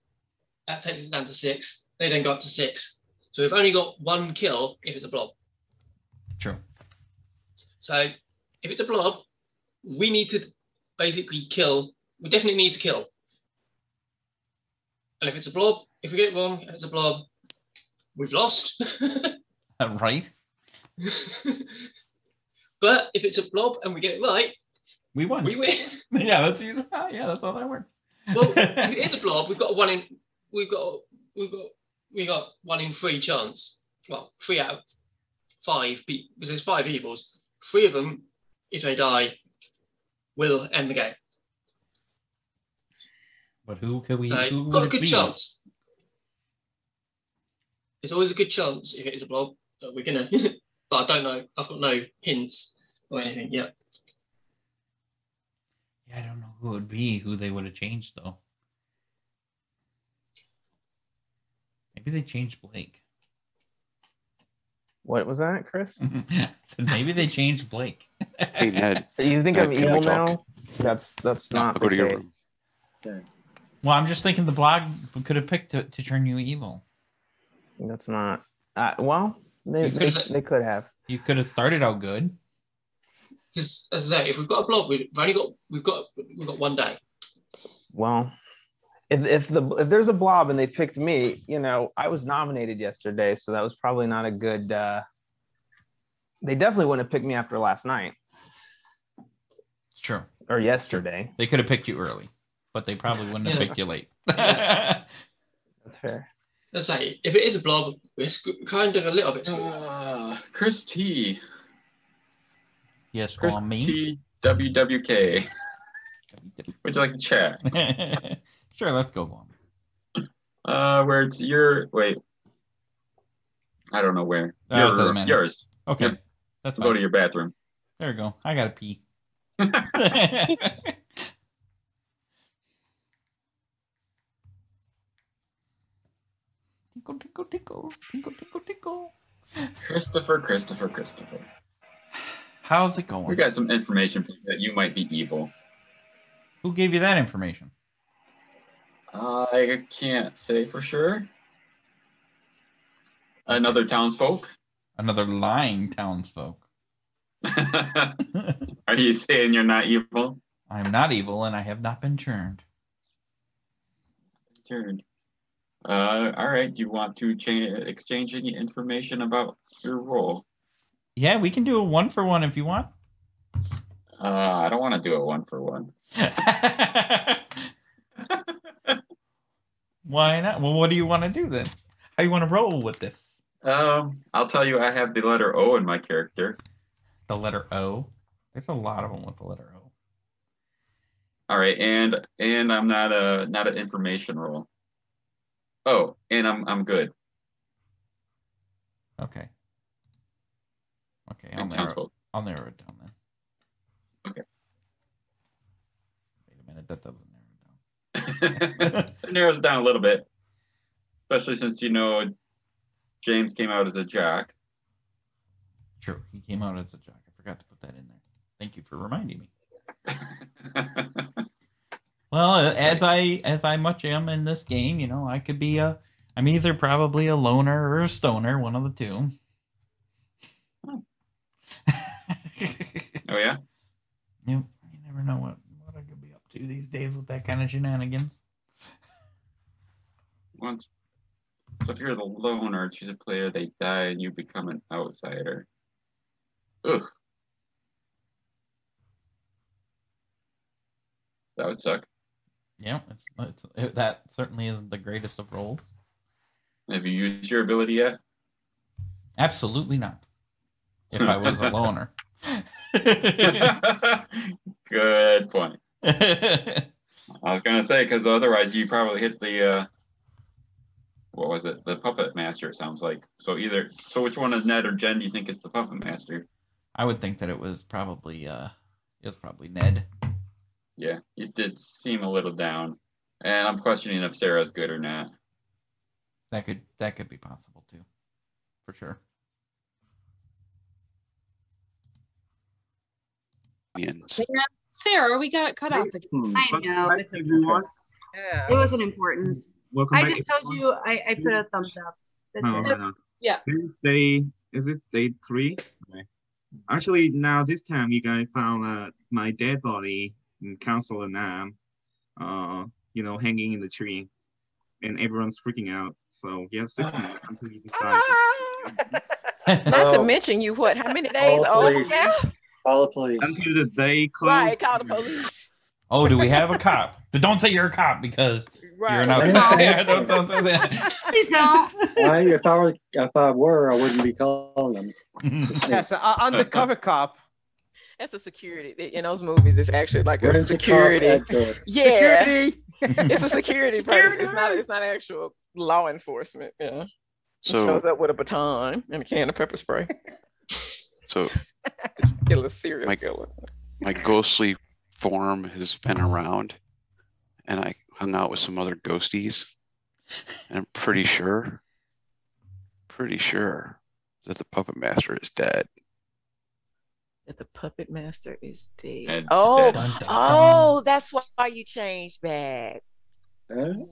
that takes it down to 6. They then go up to 6, so we've only got 1 kill if it's a blob. True. So if it's a blob, we need to basically kill. We definitely need to kill. And if it's a blob, if we get it wrong and it's a blob, we've lost. Right. But if it's a blob and we get it right, we won. We win. Yeah, that's how that works. Well, if it is a blob, we've got 1 in 3 chance. Well, 3 out of 5 because there's 5 evils. 3 of them, if they die, will end the game. But who can we? So who got a good chance. It's always a good chance if it is a blob. But we're gonna. But I don't know. I've got no hints or anything yet. Yeah, I don't know who it would be. Who they would have changed though? Maybe they changed Blake. What was that, Chris? So maybe they changed Blake. Hey, Ned. You think I'm evil now? That's not. Go to your room. Thing. Well, I'm just thinking the blog could have picked to turn you evil. That's not. Well, they could have. You could have started out good. Because as I say, if we've got a blob, we've got 1 day. Well, if there's a blob and they picked me, you know, I was nominated yesterday, so that was probably not a good. They definitely wouldn't have picked me after last night. It's true. Or yesterday. They could have picked you early, but they probably wouldn't have picked you late. That's fair. Let's say, if it is a blob, it's kind of a little bit screwed. Chris T. Yes, Chris me. T. WWK. Would you like to chat? Sure, let's go on. Where it's your... Wait. I don't know where. Yours. Okay. Yep. That's fine. Go to your bathroom. There we go. I gotta pee. Tickle, tickle, tickle, tickle, tickle, tickle. Christopher. How's it going? We got some information that you might be evil. Who gave you that information? I can't say for sure. Another townsfolk. Another lying townsfolk. Are you saying you're not evil? I'm not evil, and I have not been churned. Churned. All right. Do you want to exchange any information about your role? Yeah, we can do a 1-for-1 if you want. I don't want to do a 1-for-1. Why not? Well, what do you want to do then? How you want to roll with this? I'll tell you. I have the letter O in my character. The letter O. There's a lot of them with the letter O. All right, and I'm not an information roll. Oh, and I'm good. Okay, I'll narrow it down then. Okay. Wait a that doesn't narrow it down. It narrows it down a little bit, especially since, you know, James came out as a jock. True, he came out as a jock. I forgot to put that in there. Thank you for reminding me. Well, as I much am in this game, you know, I could be a, I'm either probably a loner or a stoner, one of the two. Oh, oh yeah? Yep. You never know what I could be up to these days with that kind of shenanigans. Once, so if you're the loner, choose a player, they die, and you become an outsider. Ugh. That would suck. Yeah, that certainly isn't the greatest of roles. Have you used your ability yet? Absolutely not. If I was a loner. Good point. I was going to say, because otherwise you probably hit the, what was it? The Puppet Master, it sounds like. So either, so which one is Ned or Jen do you think is the Puppet Master? I would think that it was probably Ned. Yeah, it did seem a little down, and I'm questioning if Sarah's good or not. That could be possible too, for sure. Yeah, Sarah, we got cut off again. I know. It's important. Yeah. It wasn't important. Welcome I just told you I put a thumbs up. That's yeah. Is it day 3? Okay. Actually, now this time you guys found my dead body. And Counselor Nam, you know, hanging in the tree, and everyone's freaking out. So you have 6 months until you decide. Not to mention you what? How many days? Oh yeah. Call the police until the day closes. Right, call the police. Oh, do we have a cop? But don't say you're a cop because right. You're an outsider. Don't say that. Please don't. Well, if I were, I wouldn't be calling them. That's an undercover cop. That's a security. In those movies, it's actually like a security. Yeah, security. It's a security person. It's not actual law enforcement. Yeah, so, shows up with a baton and a can of pepper spray. So, kill a serial killer. My ghostly form has been around, and I hung out with some other ghosties, and I'm pretty sure that the Puppet Master is dead. The Puppet Master is dead. Oh, that's why you changed back. Oh.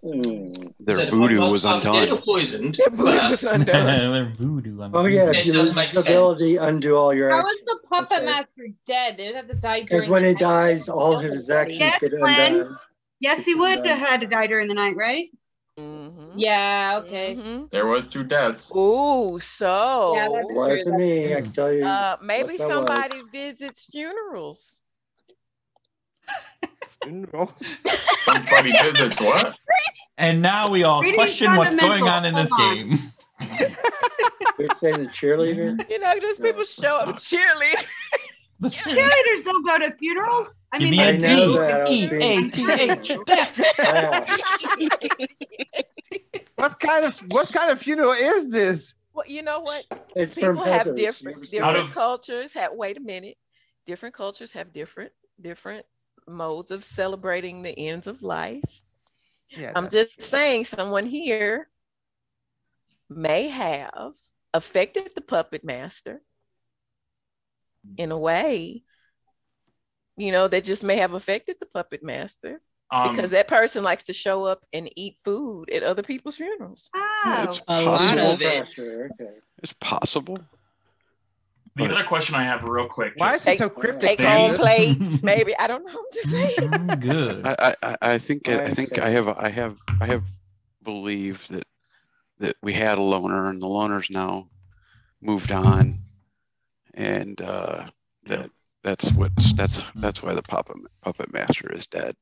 Their voodoo was undone. Their voodoo was undone. Their voodoo. Oh yeah, if you lose the ability, undo all your actions. How is the Puppet Master dead? They'd have to die during the night. Because when he dies, all of his actions get undone. Yes, he would have had to die during the night, right? Mm-hmm. Yeah, okay. Mm-hmm. There was 2 deaths. Ooh, so yeah, that's true. That's me, I can tell you. Maybe somebody visits funerals. Somebody visits what? And now we all question what's going on in this game. You're saying the cheerleader? You know, just people show up cheerleading. The cheerleaders don't go to funerals. I mean, I know that. E-A-T-H. What kind of funeral is this? Well, you know what? It's people have different cultures. Wait a minute. Different cultures have different modes of celebrating the ends of life. Yeah, I'm just saying, someone here may have affected the Puppet Master in a way, you know, that just may have affected the Puppet Master because that person likes to show up and eat food at other people's funerals. Oh, it's a lot of it. It's possible. The other question I have real quick. Why is it so cryptic? Take home plates, maybe. I don't know. I'm just saying. I'm good. I think I have believed that we had a loner, and the loner's now moved on. And that's why the Puppet Master is dead.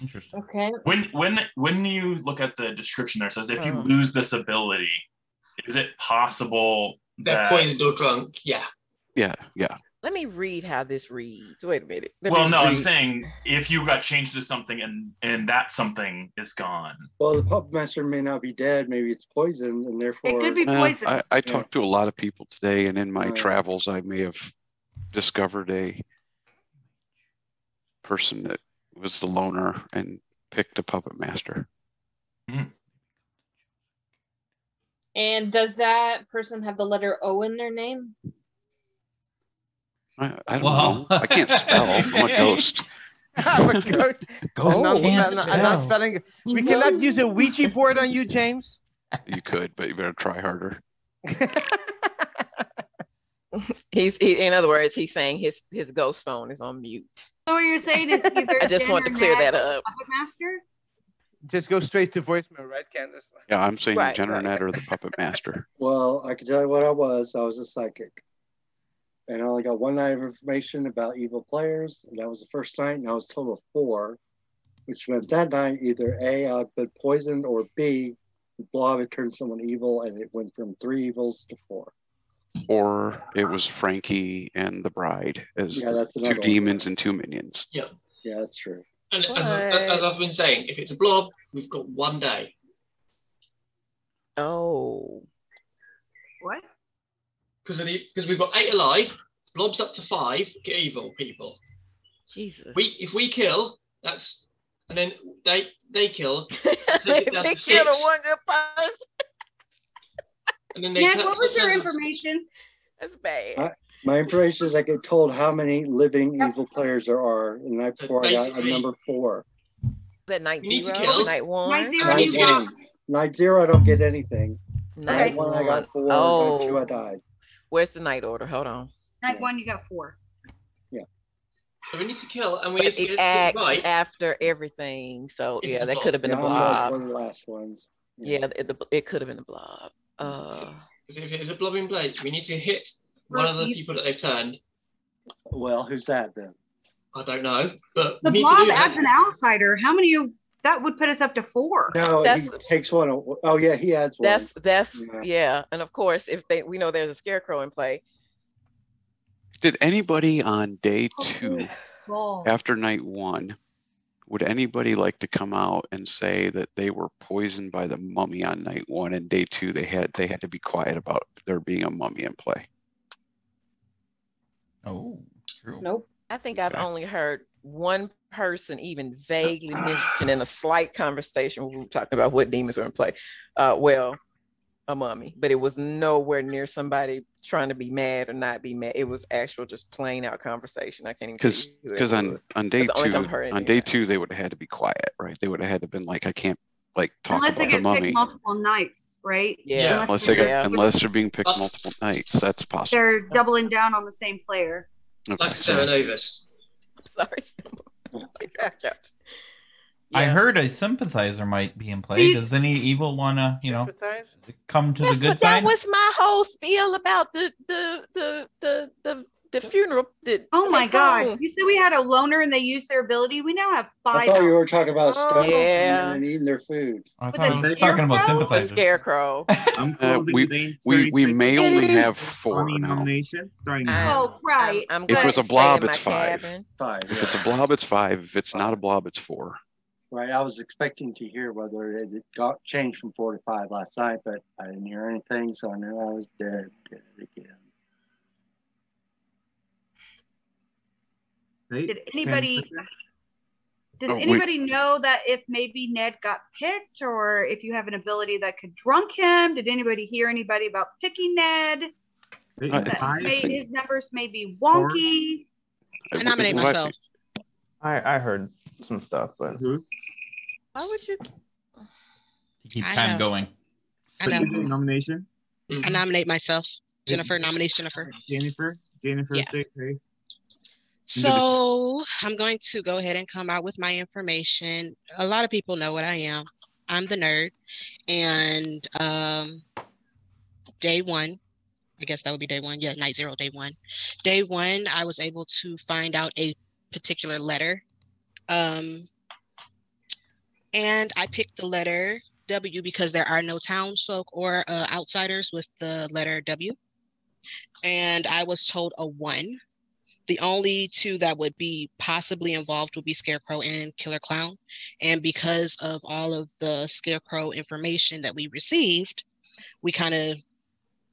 Interesting. Okay. When you look at the description there, it says if you lose this ability, is it possible that poison do drunk? Yeah. Yeah. Yeah. Let me read how this reads. Wait a minute. I'm saying if you got changed to something and that something is gone. Well, the Puppet Master may not be dead. Maybe it's poison, and therefore it could be poison. I talked to a lot of people today, and in my travels, I may have discovered person that was the loner and picked a puppet master. Mm. And does that person have the letter O in their name? I don't know. I can't spell. I'm a ghost. I'm a ghost. I'm not spelling. We cannot use a Ouija board on you, James. You could, but you better try harder. In other words, he's saying his ghost phone is on mute. So what you're saying is I just wanted to clear that up. Puppet master? Just go straight to voicemail, right, Candace? Yeah, I'm saying the Jenner Net or the puppet master. Well, I can tell you what I was. I was a psychic. And I only got one night of information about evil players. And that was the first night, and I was total of 4, which meant that night either A, I've been poisoned, or B, the blob had turned someone evil, and it went from 3 evils to 4. Or it was Frankie and the bride as the 2 demons and 2 minions. Yeah, yeah, that's true. And as I've been saying, if it's a blob, we've got 1 day. Oh, what? Because we've got 8 alive, blobs up to 5, get evil people. Jesus. If we kill, that's, and then they kill. They kill the 1 good person. And then what was your information? That's bad. My information is I get told how many living evil players there are, and I poured out a number 4. That night 0, night 1, night 0. Night 0, I don't get anything. Night 1, I got 4. Oh. Night 2, I died. Where's the night order? Hold on. Night 1, you got 4. Yeah. So we need to kill, and we need to get right after everything. So yeah, that could have been the blob. One of the last ones. Yeah, it could have been the blob. Because if it was a blob in Blake, we need to hit one of the people that they've turned. Well, who's that then? I don't know. But the blob adds an outsider. How many of that would put us up to 4? No, he takes 1. Oh yeah, he adds 1. That's yeah. And of course, if we know there's a scarecrow in play. Did anybody on day 2, after night 1, would anybody like to come out and say that they were poisoned by the mummy on night 1 and day 2? They had to be quiet about there being a mummy in play. Oh, true. Nope. I think I've only heard 1 person even vaguely mentioned in a slight conversation when we were talking about what demons were in play. Well, a mummy, but it was nowhere near somebody trying to be mad or not be mad. It was actual just plain out conversation. I can't even because on day two they would have had to be quiet, right? They would have had to been like, I can't like talk unless about the mummy. Unless they get picked multiple nights, right? Yeah. Unless they're being picked multiple nights, that's possible. They're doubling down on the same player. Okay. Like Serenovus. I'm sorry. Yeah. I heard a sympathizer might be in play. Does any evil want to, come to the good side? That was my whole spiel about the funeral. Oh my God! You said we had a loner and they used their ability. We now have 5. I thought you were talking about and eating their food. I thought you were talking about sympathizers. The scarecrow. we may only have 4 now. Oh right! If it's a blob, it's 5. If it's a blob, it's 5. If it's not a blob, it's 4. Right, I was expecting to hear whether it got changed from 4 to 5 last night, but I didn't hear anything, so I knew I was dead again. Does anybody know that if maybe Ned got picked, or if you have an ability that could drunk him? Did anybody hear anybody about picking Ned? His numbers may be wonky. I nominate myself. I heard some stuff, but why would you keep time going? I know. Nomination. I nominate myself. Jennifer nominates Jennifer. Jennifer. Yeah. So I'm going to go ahead and come out with my information. A lot of people know what I am. I'm the nerd, and day 1. I guess that would be day 1. Yeah, night 0, day 1. Day 1, I was able to find out a particular letter, and I picked the letter W because there are no townsfolk or outsiders with the letter W, and I was told a 1. The only 2 that would be possibly involved would be Scarecrow and Killer Clown, and because of all of the Scarecrow information that we received, we kind of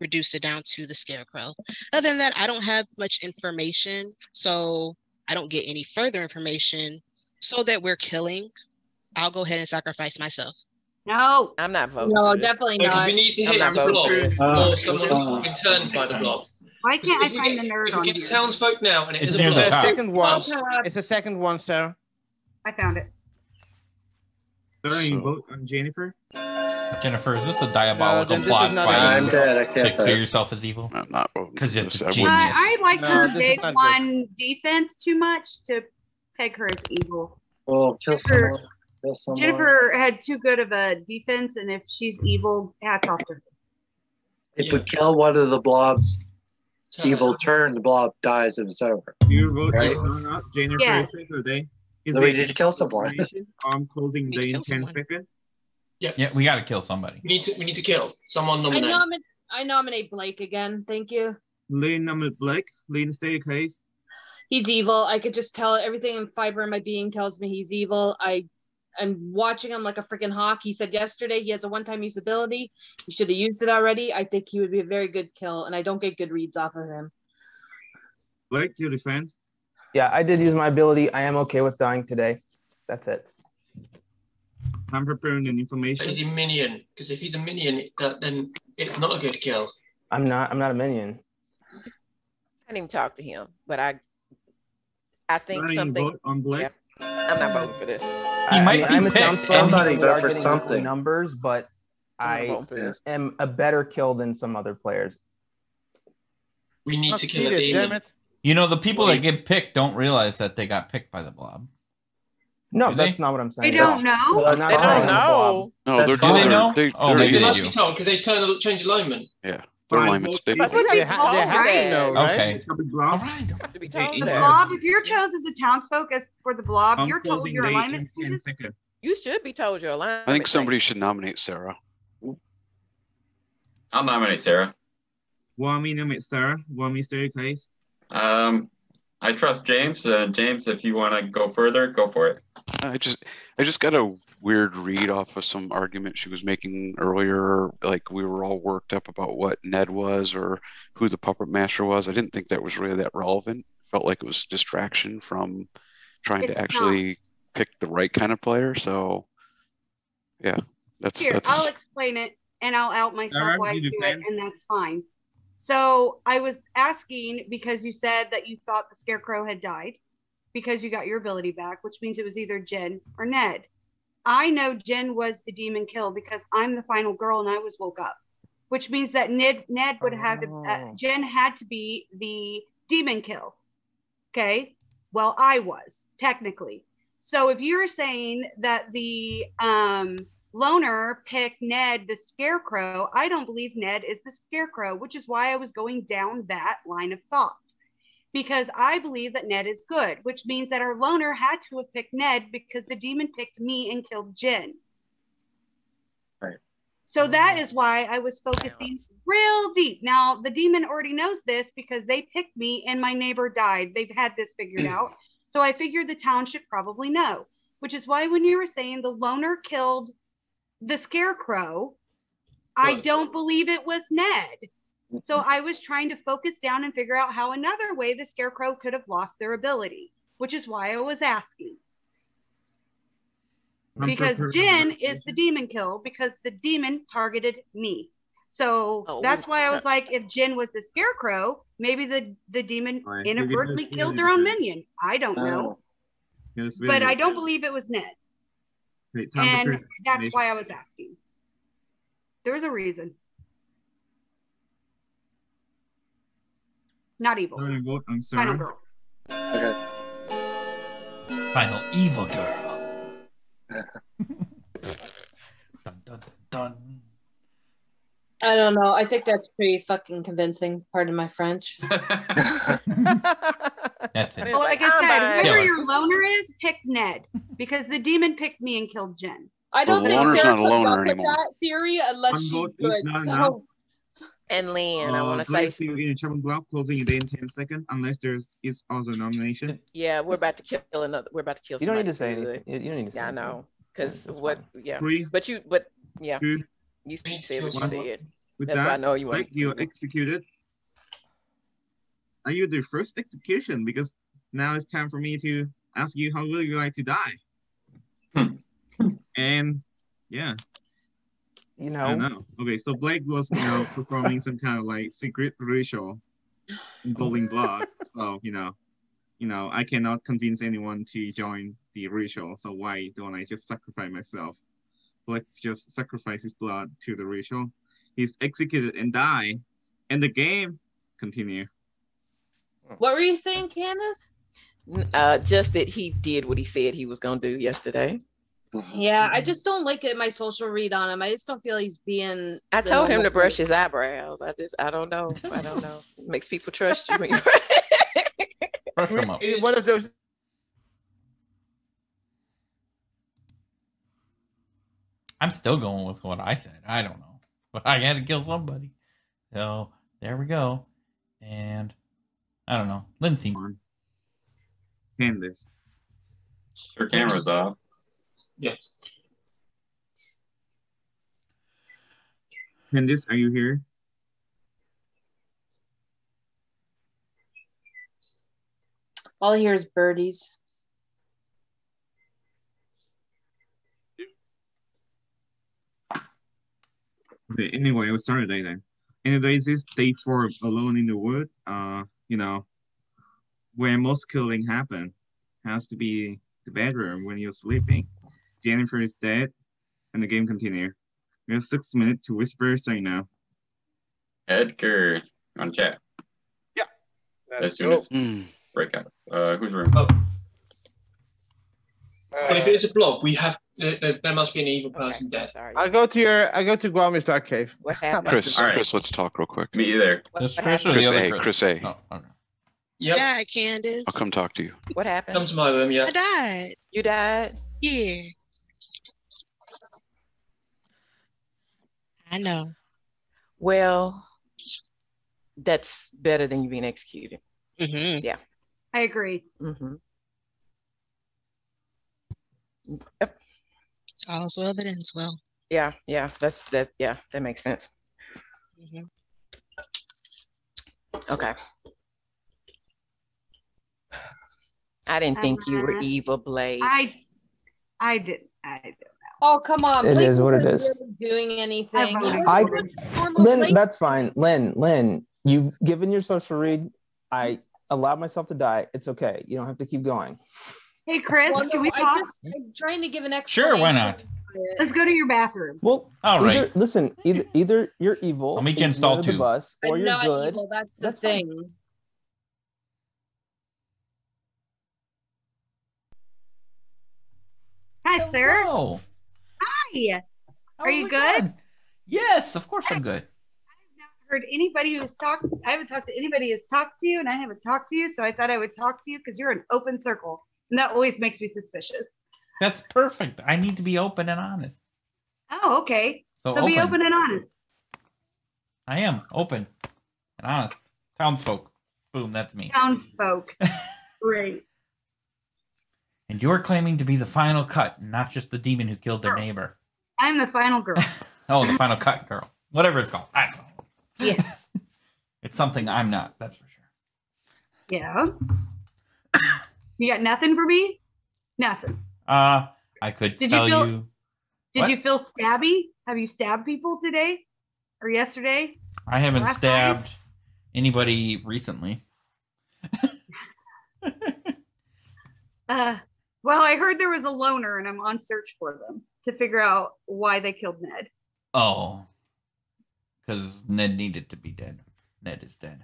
reduced it down to the Scarecrow. Other than that, I don't have much information, so I don't get any further information so that we're killing, I'll go ahead and sacrifice myself. No, I'm not voting. No, definitely not. We need to hit the blob or someone returned by the blob. Why can't I find the nerd on here? If we get townsfolk now, and it's the second one. It's the second one, sir. I found it. Sir, you vote on Jennifer? Jennifer, is this a diabolical plot by you to clear yourself as evil? I'm not voting. Because it's a genius. I like her big one defense too much to peg her as evil. Well, kill someone. Jennifer had too good of a defense, and if she's evil, hats off to her. If we kill one of the blobs, evil turn, the blob dies, and it's over. You vote right? Not Jennifer, yeah. So we need to kill someone. I'm closing the intense picket. Yeah, yeah, we got to kill somebody. We need to kill someone. Nominate. I nominate Blake again. Thank you. Lane nominate Blake. Lane, state your case. He's evil. I could just tell everything in fiber in my being tells me he's evil. I'm watching him like a freaking hawk. He said yesterday he has a one-time use ability. He should have used it already. I think he would be a very good kill, and I don't get good reads off of him. Blake, your defense? Yeah, I did use my ability. I am okay with dying today. That's it. I'm preparing an information. But is he minion? Because if he's a minion, then it's not a good kill. I'm not a minion. I didn't even talk to him, but I think not something. On Blake? Yeah. I'm not voting for this. He might be pissed. Somebody vote for something. Numbers, but I am a better kill than some other players. We need to kill the demon. You know, the people that get picked don't realize that they got picked by the blob. No, that's not what I'm saying. They don't know. They don't know. No, they're told. Oh, maybe they do. Because they change alignment. Yeah. Okay. The blob, if you're chosen as a townsfolk as for the blob, you're told your alignment. You should be told your alignment. I think somebody should nominate Sarah. I'll nominate Sarah. Wami nominate Sarah. Wami, stay please. I trust James. James, if you want to go further, go for it. I just got a weird read off of some argument she was making earlier. Like we were all worked up about what Ned was or who the puppet master was. I didn't think that was really that relevant. Felt like it was a distraction from trying to actually pick the right kind of player. So, yeah, that's here. I'll explain it and I'll out myself why I do it, and that's fine. So I was asking because you said that you thought the Scarecrow had died because you got your ability back, which means it was either Jen or Ned. I know Jen was the demon kill because I'm the final girl and I was woke up, which means that Ned would have to, Jen had to be the demon kill. Okay. Well, I was technically. So if you're saying that the loner picked Ned the Scarecrow, I don't believe Ned is the Scarecrow, which is why I was going down that line of thought. Because I believe that Ned is good, which means that our loner had to have picked Ned because the demon picked me and killed Jen. Right. So that is why I was focusing real deep. Now, the demon already knows this because they picked me and my neighbor died. They've had this figured out. So I figured the town should probably know, which is why when you were saying the loner killed the Scarecrow, I don't believe it was Ned. So I was trying to focus down and figure out how another way the Scarecrow could have lost their ability, which is why I was asking. Because Jen is the demon kill because the demon targeted me. So that's why I was like, if Jen was the Scarecrow, maybe the demon inadvertently killed their own minion. I don't know. But I don't believe it was Ned. And that's why I was asking. There's a reason. Not evil. Final girl. Okay. Final evil girl. Dun, dun, dun. I don't know. I think that's pretty fucking convincing. Pardon my French. That's it. Well, like I said, whoever your loner is, pick Ned. Because the demon picked me and killed Jen. I don't think Sarah's not a loner anymore. That theory, unless she's good. So. And Leanne, I want to say. In Chairman Block, closing your day in 10 seconds, unless there is also nomination. Yeah, we're about to kill another. We're about to kill. You don't need to say anything. You don't need to. Yeah, I know, because what? Yeah. Three. But yeah. Two, you said what you said. That's why I know you want. You're executed. Are you the first execution? Because now it's time for me to ask you, how would you like to die? And yeah. You know. I know. Okay, so Blake was, you know, performing some kind of like secret ritual involving blood. So, you know, I cannot convince anyone to join the ritual. So why don't I just sacrifice myself? Blake just sacrificed his blood to the ritual. He's executed and died. And the game continue. What were you saying, Candace? Just that he did what he said he was gonna do yesterday. Yeah, I just don't like it. My social read on him, I just don't feel he's being. I told him to brush his eyebrows. I don't know. I don't know. It makes people trust you. Brush them up. One of those. I'm still going with what I said. I don't know, but I had to kill somebody. So there we go, and I don't know, Lindsay. Candace. Your camera's off. Yeah. Candace, are you here? All I hear is birdies. Okay, anyway, we'll start today then. Anyway, this is day 4 of Alone in the Woods. You know, where most killing happen has to be the bedroom when you're sleeping. Jennifer is dead, and the game continues. We have 6 minutes to whisper, so you know. Edgar, you want to chat? Yeah. As soon as breakout. Who's room? Oh. But if it is a blob, we have. There must be an evil person dead. Sorry. I go to Guami's dark cave. What's happening? Chris, right. Chris, let's talk real quick. Me either. Chris A. Oh, okay. Yep. Yeah, Candace. I'll come talk to you. What happened? Come to my room. Yeah. I died. You died. Yeah. I know. Well, that's better than you being executed. Mm-hmm. Yeah. I agree. Mm-hmm. Yep. All's well that ends well. Yeah, yeah, that's that. Yeah, that makes sense. Mm-hmm. Okay. I didn't think you were evil, Blade. I don't know. Oh, come on! It is what it is. Doing anything? Lynn, that's fine. Lynn, you've given your social read. I allowed myself to die. It's okay. You don't have to keep going. Hey, Chris, well, can we talk? I'm trying to give an explanation. Sure, why not? Let's go to your bathroom. Well, all right. Either you're evil, let me install the bus, or I'm you're good. Evil. That's the thing. Fine. Hi, sir. Hello. Hi. Are you good? God. Yes, of course I'm good. I haven't talked to anybody who's talked to you, and I haven't talked to you, so I thought I would talk to you because you're an open circle, and that always makes me suspicious. That's perfect. I need to be open and honest. Oh, okay. So be open and honest. I am open and honest. Townsfolk. Boom, that's me. Townsfolk. Great. And you're claiming to be the final cut, not just the demon who killed their neighbor. I'm the final girl. Oh, the final cut girl. Whatever it's called. I don't know. Yeah. It's something I'm not, that's for sure. Yeah. You got nothing for me? Nothing. I could tell you. Did you feel stabby? Have you stabbed people today or yesterday? I haven't stabbed anybody recently. Well, I heard there was a loner, and I'm on search for them to figure out why they killed Ned. Oh, because Ned needed to be dead. Ned is dead.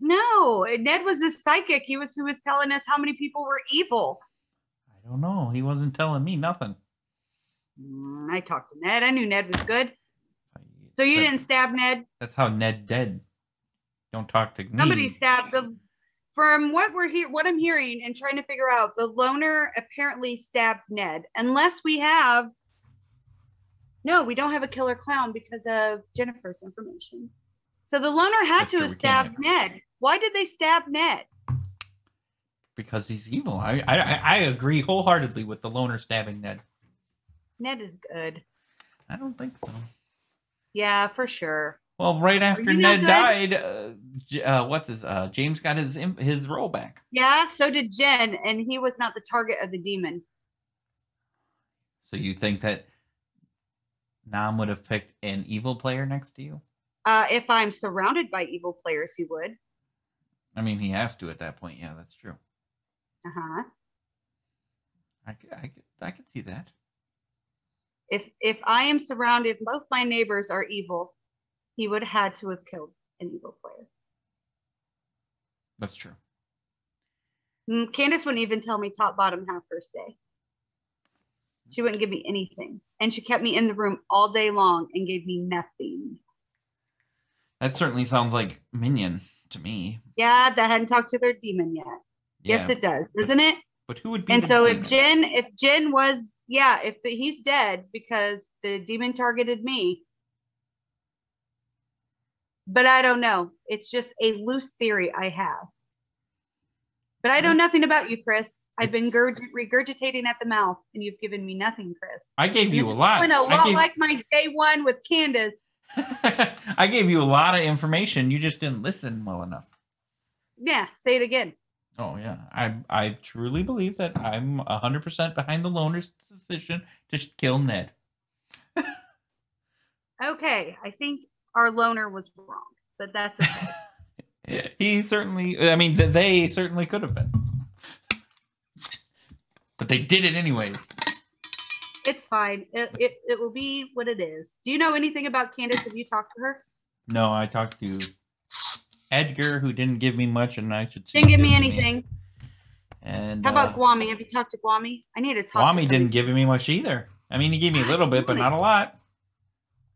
No, Ned was the psychic. He was who was telling us how many people were evil. I don't know. He wasn't telling me nothing. I talked to Ned. I knew Ned was good. So you didn't stab Ned? That's how Ned dead. Don't talk to me. Somebody stabbed him. From what I'm hearing and trying to figure out, the loner apparently stabbed Ned. Unless we have, no, we don't have a killer clown because of Jennifer's information. So the loner had to have stabbed Ned. Why did they stab Ned? Because he's evil. I agree wholeheartedly with the loner stabbing Ned. Ned is good. I don't think so. Yeah, for sure. Well, right after Ned died, what's his James got his role back. Yeah, so did Jen, and he was not the target of the demon. So you think that Nam would have picked an evil player next to you? If I'm surrounded by evil players, he would. I mean, he has to at that point. Yeah, that's true. Uh-huh. I could see that. If I am surrounded, both my neighbors are evil, he would have had to have killed an evil player. That's true. Candace wouldn't even tell me top, bottom, half, first day. She wouldn't give me anything. And she kept me in the room all day long and gave me nothing. That certainly sounds like Minion to me. Yeah, that hadn't talked to their demon yet. Yeah, yes, it does, doesn't it? But who would be? And so if Jen was, yeah, he's dead because the demon targeted me. But I don't know. It's just a loose theory I have. But I know nothing about you, Chris. I've been regurgitating at the mouth, and you've given me nothing, Chris. I gave you a lot. Like my day one with Candace. I gave you a lot of information. You just didn't listen well enough. Yeah, say it again. Oh, yeah. I truly believe that I'm 100% behind the loner's decision to kill Ned. Okay. I think our loner was wrong, but that's okay. He certainly, I mean, they certainly could have been. But they did it anyways. It's fine. It will be what it is. Do you know anything about Candace? Have you talked to her? No, I talked to Edgar, who didn't give me much, and I should say didn't give me anything. And how about Gwami? Have you talked to Gwami? I need to talk. Gwami didn't give me much either. I mean, he gave me a little bit, but not a lot.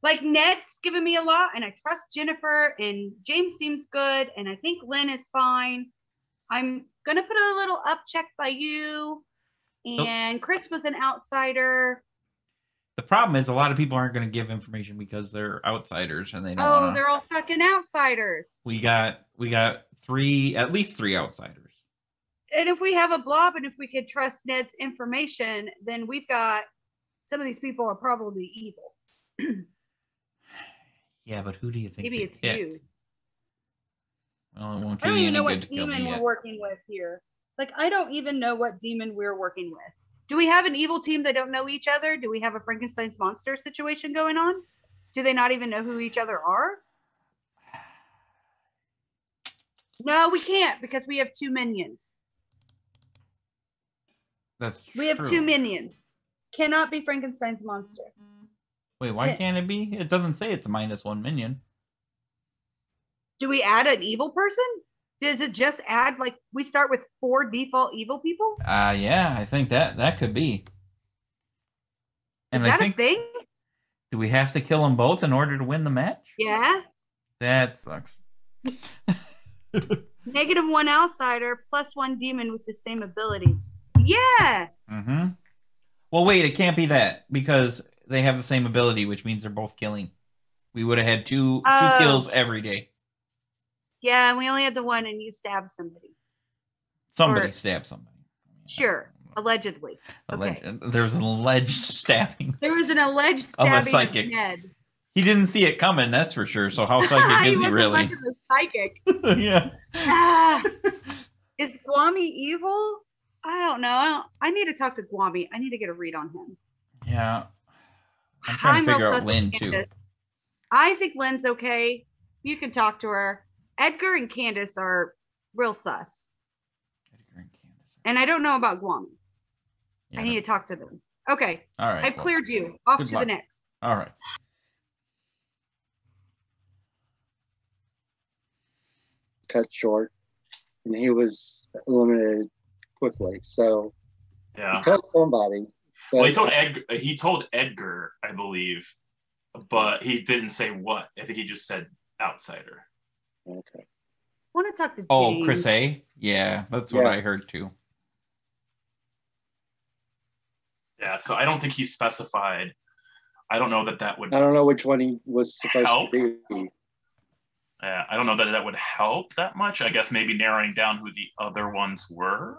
Like Ned's given me a lot, and I trust Jennifer, and James seems good, and I think Lynn is fine. I'm gonna put a little up check by you. And Chris was an outsider. The problem is a lot of people aren't going to give information because they're outsiders and they don't want to. Oh, they're all fucking outsiders. We got at least three outsiders. And if we have a blob and if we could trust Ned's information, then we've got some of these people are probably evil. Yeah, but who do you think? Maybe it's picked? You. Well, it won't do I don't even know what demon we're working with here. Like, I don't even know what demon we're working with. Do we have an evil team that don't know each other? Do we have a Frankenstein's monster situation going on? Do they not even know who each other are? No, we can't because we have two minions. That's true. We have two minions. Cannot be Frankenstein's monster. Wait, why can't it be? It doesn't say it's a -1 minion. Do we add an evil person? Does it just add, like, we start with 4 default evil people? Yeah, I think that could be. And is that a thing? Do we have to kill them both in order to win the match? Yeah. That sucks. -1 outsider, +1 demon with the same ability. Yeah! Mm-hmm. Well, wait, it can't be that, because they have the same ability, which means they're both killing. We would have had two kills every day. Yeah, and we only had the one, and you stabbed somebody. Somebody stabbed somebody. Sure, allegedly. Okay. There was an alleged stabbing. There was an alleged stabbing of a psychic. Ned. He didn't see it coming, that's for sure. So how psychic is he really? He was psychic. Yeah. Is Gwami evil? I don't know. I need to talk to Gwami. I need to get a read on him. Yeah. I'm trying to figure out Lynn, too. I think Lynn's okay. You can talk to her. Edgar and Candace are real sus. Edgar and Candace. And I don't know about Guam. Yeah. I need to talk to them. Okay. All right. I've cleared you. Off to the next. All right. Cut short. And he was eliminated quickly. So yeah. He cut somebody. Well, he told Edgar, I believe, but he didn't say what. I think he just said outsider. Okay. I want to talk to James. Oh, Chris A? Yeah, that's what I heard too. Yeah, so I don't think he specified. I don't know that would. I don't know which one he was supposed to be. Yeah, I don't know that would help that much. I guess maybe narrowing down who the other ones were.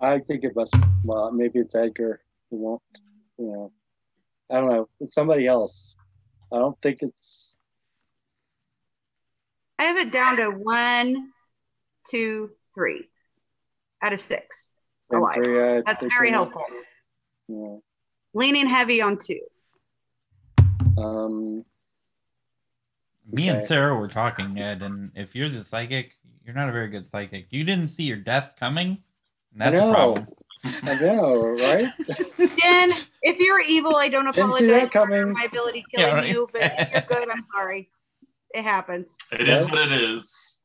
I think it must. Well, maybe it's Edgar. He won't. You know, I don't know. It's somebody else. I don't think it's. I have it down to 1, 2, 3 out of 6 alive. That's very helpful. Yeah. Leaning heavy on 2. Me and Sarah were talking, Ed, and if you're the psychic, you're not a very good psychic. You didn't see your death coming. And that's a problem. I know, right? Dan, if you're evil, I don't apologize for my ability to kill you, but if you're good, I'm sorry. It happens. It is what it is.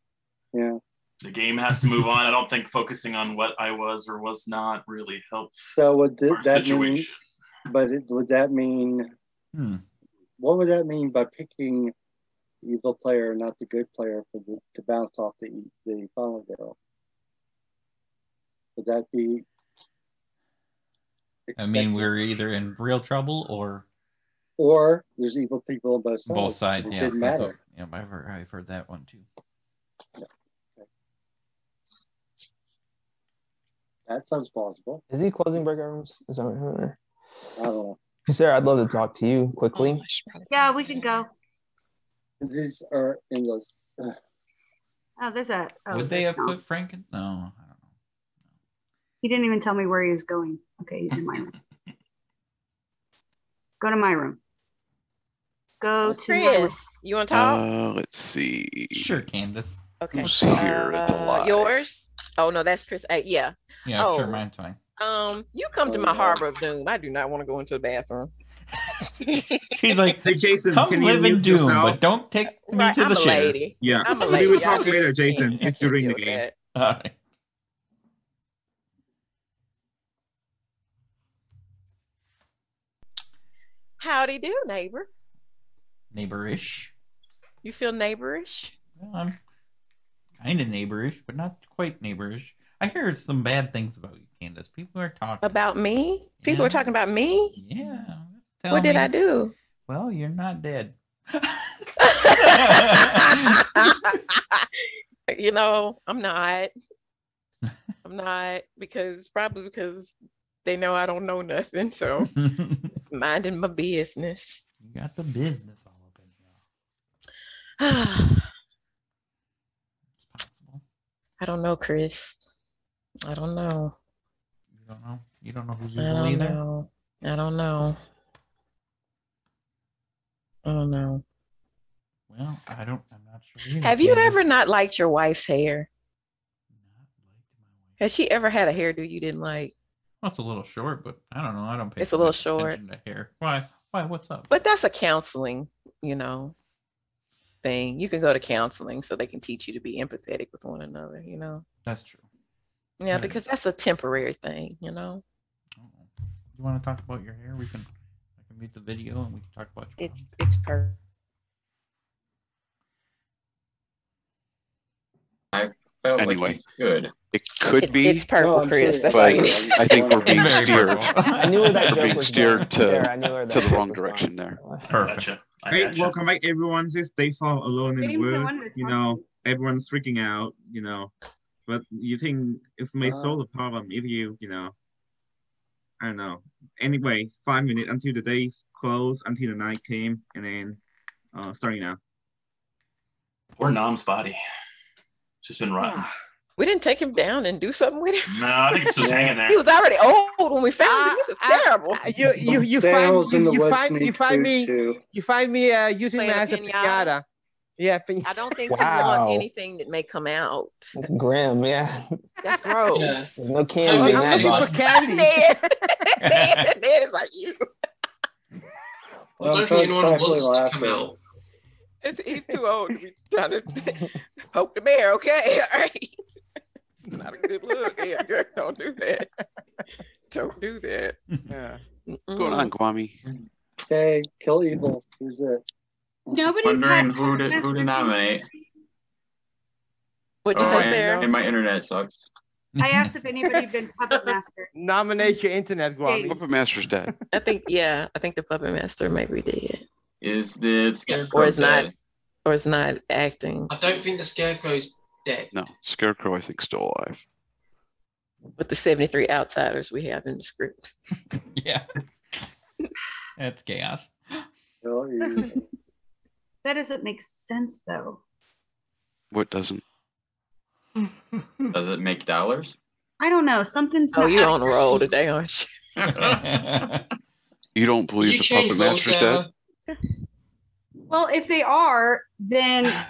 Yeah. The game has to move on. I don't think focusing on what I was or was not really helps. So would that situation mean? But would that mean? What would that mean by picking the evil player, not the good player, for the to bounce off the final girl? Would that be? I mean, we're either in real trouble or there's evil people on both sides. Both sides, yeah. Yeah, I've heard that one too. Yeah. Okay. That sounds plausible. Is he closing breakout rooms? Is that what? I don't know. Sarah, I'd love to talk to you quickly. Yeah, we can go. These are in those. Oh, there's a. Oh, would they have put Franken? No, I don't know. He didn't even tell me where he was going. Okay, he's in my room. Go to my room. Go to Chris. You want to talk? Let's see. Sure, Candace. Okay. Who's here? It's a lot. Yours? Oh no, that's Chris. Yeah. Yeah, sure, mine's fine. You come to my harbor of doom. I do not want to go into the bathroom. She's like, hey, Jason, come can live in doom, but don't take me to the ship. Yeah, I'm a lady. We will talk later, Jason. It's during the game. All right. Howdy do, neighbor. Neighborish. You feel neighborish? Well, I'm kind of neighborish, but not quite neighborish. I hear some bad things about you, Candace. People are talking about me. People are talking about me. Yeah. What did I do? Well, you're not dead. You know, I'm not. I'm not, probably because they know I don't know nothing. So just minding my business. You got the business all up in here. It's possible. I don't know, Chris. I don't know. You don't know? You don't know who's evil either? I don't know. I don't know. Well, I'm not sure either. Have you ever not liked your wife's hair? Not liked my wife. Has she ever had a hairdo you didn't like? Well, it's a little short, but I don't know. I don't pay so much attention to hair. Why? Why? What's up? But that's a counseling, you know, thing. You can go to counseling so they can teach you to be empathetic with one another, you know? That's true. Yeah, because that's a temporary thing, you know. You want to talk about your hair? I can mute the video and we can talk about your hair. It's perfect. Anyway, like good. It could be. It's purple, Chris. That's what I think we're being steered. I knew that joke was steered to the wrong direction there. Perfect. Hey, welcome back, everyone. This day fall Alone in the Woods. You know, everyone's freaking out. You know, but you think it's may solve the problem if you know. I don't know. Anyway, 5 minutes until the day's closed, until the night came, and then starting now. Poor Nam's body. Just been rotten. We didn't take him down and do something with him. No, I think it's just hanging there. He was already old when we found him. This is terrible. You find me using that as a pinata. Yeah, I don't think we want anything that may come out. That's grim, yeah. That's gross. Yeah. There's no candy. I'm looking for candy. Man, it's like you. Well, I don't think anyone wants to come out. He's too old to be trying to poke the bear. Okay, all right. It's not a good look. Yeah, girl, don't do that. Don't do that. Yeah. What's going on, Kwame? Hey, kill evil. Who's it? Nobody's wondering who to nominate. What'd you say, Sarah? My internet sucks. I asked if anybody had been puppet master. Nominate your internet, Kwame. Puppet master's dead. I think the puppet master might be dead. Is the scarecrow dead? Or is not acting? I don't think the scarecrow's dead. No, scarecrow I think still alive. With the 73 outsiders we have in the script. Yeah, that's chaos. That doesn't make sense though. What doesn't? Does it make dollars? I don't know. Something's oh, you're on a roll today, aren't you? You don't believe you the puppet master's dead? Well, if they are, then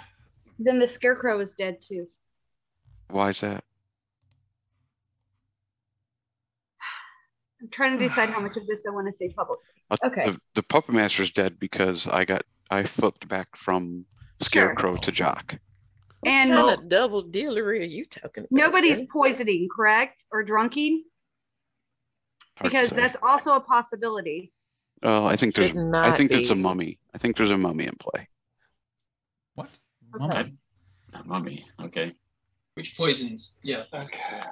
the scarecrow is dead too. Why is that? I'm trying to decide how much of this I want to say publicly. Okay. The puppet master's dead because I flipped back from scarecrow to jock. And what kind of double dealery are you talking about? Nobody's poisoning, correct? Or drunking? Because that's also a possibility. Oh, I think there's a mummy. I think there's a mummy in play. What? Mummy? Okay. Mummy. Okay. Which poisons? Yeah. Okay.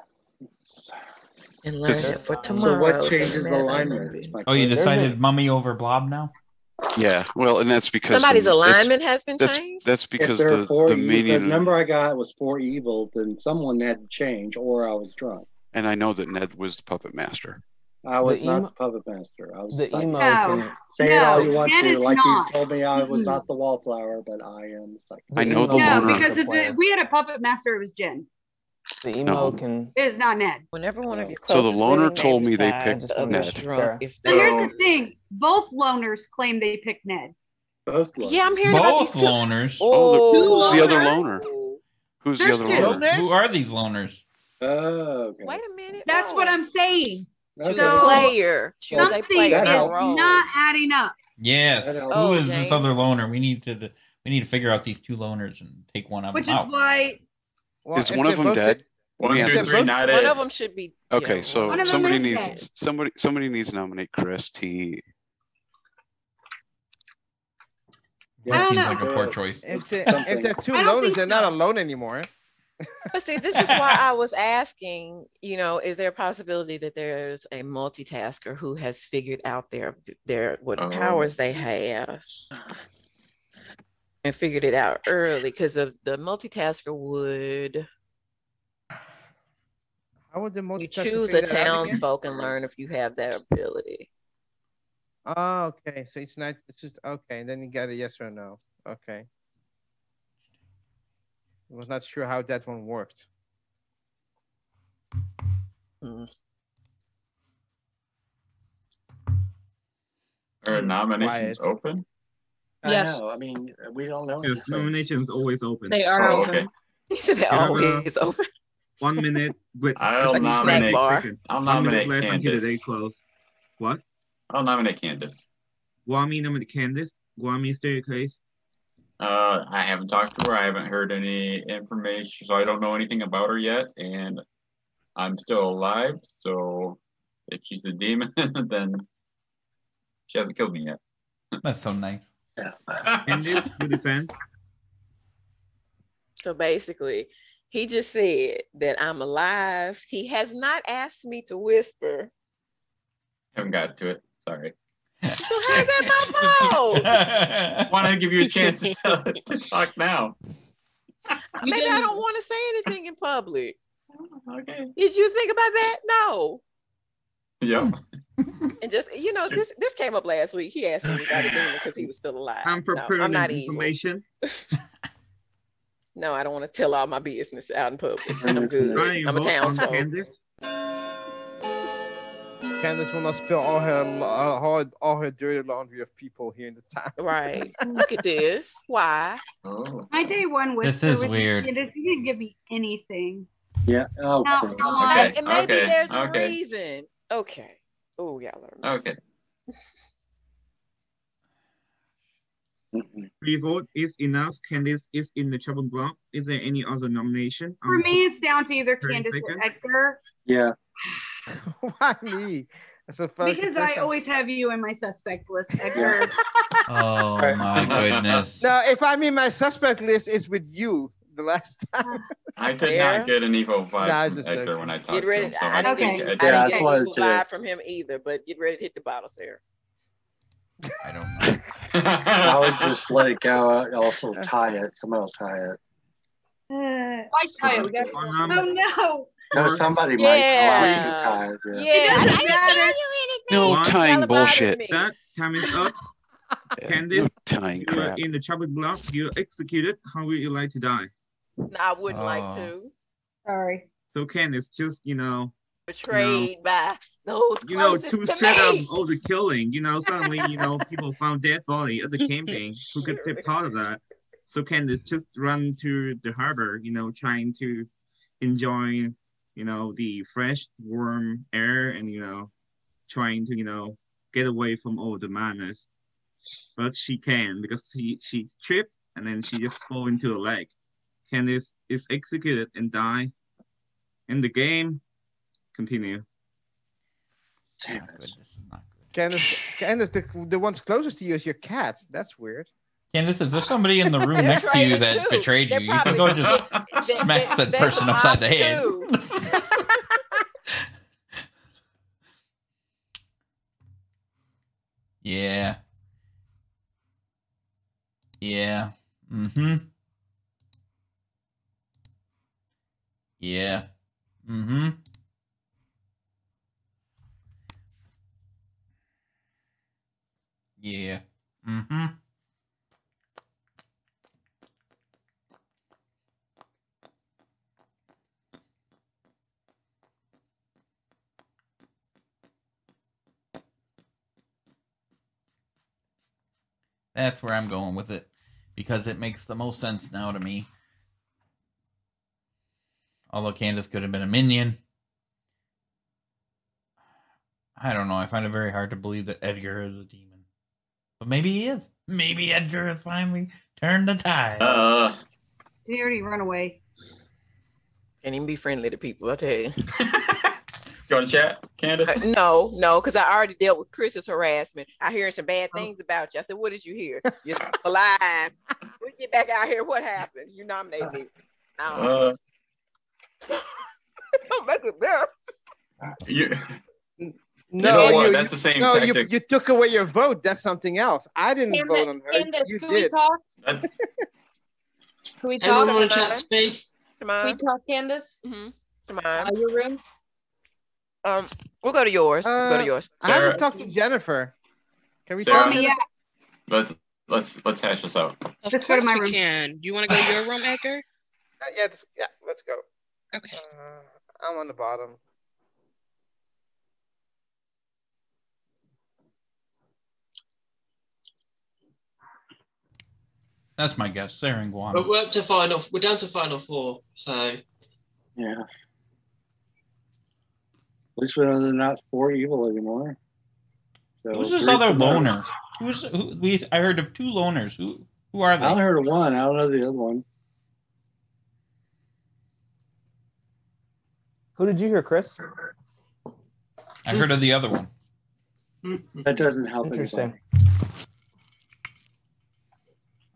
And learn it for tomorrow. So what changes the alignment? Oh, you decided mummy over blob now? Yeah, well, and that's because somebody's alignment has been changed. That's because the number I got was 4 evil, then someone had to change, or I was drunk. And I know that Ned was the puppet master. I was not the puppet master. I was the emo. No. Say it all you want to, like you told me I was not the wallflower, but I am the psychic. I know the one. No, because if we had a puppet master, it was Jen. The emo it is not Ned. Whenever one of your closest so the loner told me they picked Ned. Drunk, if so here's the thing: both loners claim they picked Ned. Both loners. Yeah, I'm hearing both about these loners. Oh, who's the other loner? Who's the other loner? Who are these loners? Oh, okay. Wait a minute. That's what I'm saying. That's so player. Something is not adding up. Yes. Who is this other loner? We need to figure out these two loners and take one of them out. Which is why. Well, is one of them dead? One of them should be. Okay, yeah. So somebody needs to nominate Chris T. Yeah, seems like a poor choice. If they're two loners, they're not alone anymore. But see, this is why I was asking. You know, is there a possibility that there's a multitasker who has figured out their powers they have? And figured it out early, because the multitasker would. How would the multitasker? You choose a townsfolk and learn if you have that ability. Oh, okay. So it's not. It's just okay. Then you got a yes or no. Okay. I was not sure how that one worked. Are nominations open? Yes. I mean, we don't know. Yes, nominations always open. They are open. Okay. They're always open. 1 minute. I'll nominate Candace. What? I'll nominate Candace. Guami nominate Candace. Guami staircase. I haven't talked to her. I haven't heard any information, so I don't know anything about her yet. And I'm still alive, so if she's a demon, then she hasn't killed me yet. That's so nice. And this the defense. So basically, he just said that I'm alive. He has not asked me to whisper. Haven't got to it. Sorry. So how's that my fault? Why don't I give you a chance to talk now? Maybe I don't want to say anything in public. Okay. Did you think about that? No. Yep. And just, you know, this came up last week. He asked me because he was still alive. I'm preparing information. No, I don't want to tell all my business out in public. I'm good. I'm a townsfolk. Candace will not spill all her dirty laundry of people here in the town. Right. Look at this. Why? Oh. My day one was this is weird. Candace, you didn't give me anything. Yeah. Oh, now, okay. Maybe there's a reason. Okay. Oh, yeah. Okay. Free vote is enough. Candace is in the chopping block. Is there any other nomination? For me, it's down to either Candace or Edgar. Yeah. Why me? Because I always have you in my suspect list, Edgar. Oh, my goodness. No, if I'm in my suspect list, it's with you. The last time I did not get an Evo 5 when I talked to him. So I didn't get Evo 5 from him either, but get ready to hit the bottles there. I don't know. I would just also tie it. Someone will tie it. I tie it. Oh, no. No, somebody might tie it. Yeah. I didn't tell you anything. No tying bullshit. That time is up. Candace, you're in the chopping block. You're executed. How would you like to die? I wouldn't like to. Sorry. So Candace, just, you know, betrayed by those closest to me. Of the killing, you know, suddenly, you know, people found dead body at the camping. Who could have thought of that? So Candace just run to the harbor, you know, trying to enjoy, you know, the fresh, warm air and, you know, trying to, you know, get away from all the madness. But she can, because she tripped and then she just fall into a lake. Candace is executed and die. In the game, continue. Oh, this is not good. Candace, the ones closest to you is your cat. That's weird. Candace, if there's somebody in the room next to you that betrayed you, you can go just smack that person upside the head. Yeah. Yeah. Mm-hmm. Yeah. Mm-hmm. Yeah. Mm-hmm. That's where I'm going with it, because it makes the most sense now to me. Although Candace could have been a minion. I don't know. I find it very hard to believe that Edgar is a demon. But maybe he is. Maybe Edgar has finally turned the tide. Did he already run away? Can't even be friendly to people, I tell you. You want to chat, Candace? No, because I already dealt with Chris's harassment. I hear some bad things about you. I said, what did you hear? You're still alive. We get back out here, what happens? You nominate me. I don't know. Don't make it better. That's the same tactic. You took away your vote. That's something else. I didn't vote on her. Candace, can we talk? Can we talk? Can we talk, Candace? Mm-hmm. Come on. Your room? We'll go to yours. Sarah, I haven't talked to Jennifer. Can we talk? Yeah. Let's hash this out. Of course we can. Do you want to go to your room, Edgar? Yeah, let's go. Okay. I'm on the bottom. That's my guess, Sarah and Guam. But we're up to final. We're down to final four, so. Yeah. At least we're not four evil anymore. So who's this other loner? I heard of two loners. Who are they? I heard of one. I don't know the other one. Who did you hear, Chris? I heard of the other one. That doesn't help. Interesting. Anybody.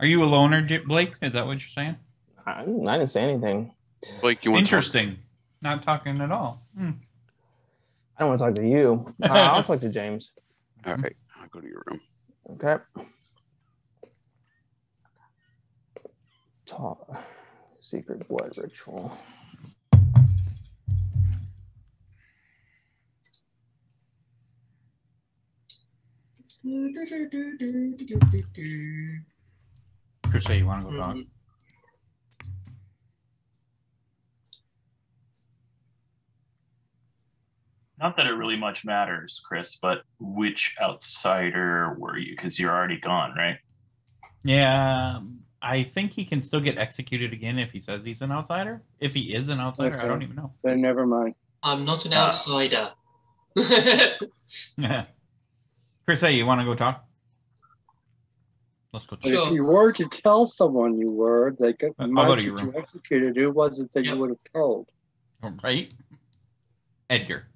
Are you a loner, Blake? Is that what you're saying? I didn't say anything. Blake, you interesting. Not talking at all. I don't want to talk to you. I'll talk to James. All right, I'll go to your room. Okay. Talk. Secret blood ritual. Chris, you want to go talk? Not that it really much matters, Chris, but which outsider were you? Because you're already gone, right? Yeah, I think he can still get executed again if he says he's an outsider. If he is an outsider, okay. I don't even know. Then never mind. I'm not an outsider. Chris, hey, you want to go talk? Let's go. Sure. If you were to tell someone you were, they could might get you executed. Who was it that you would have told? All right, Edgar.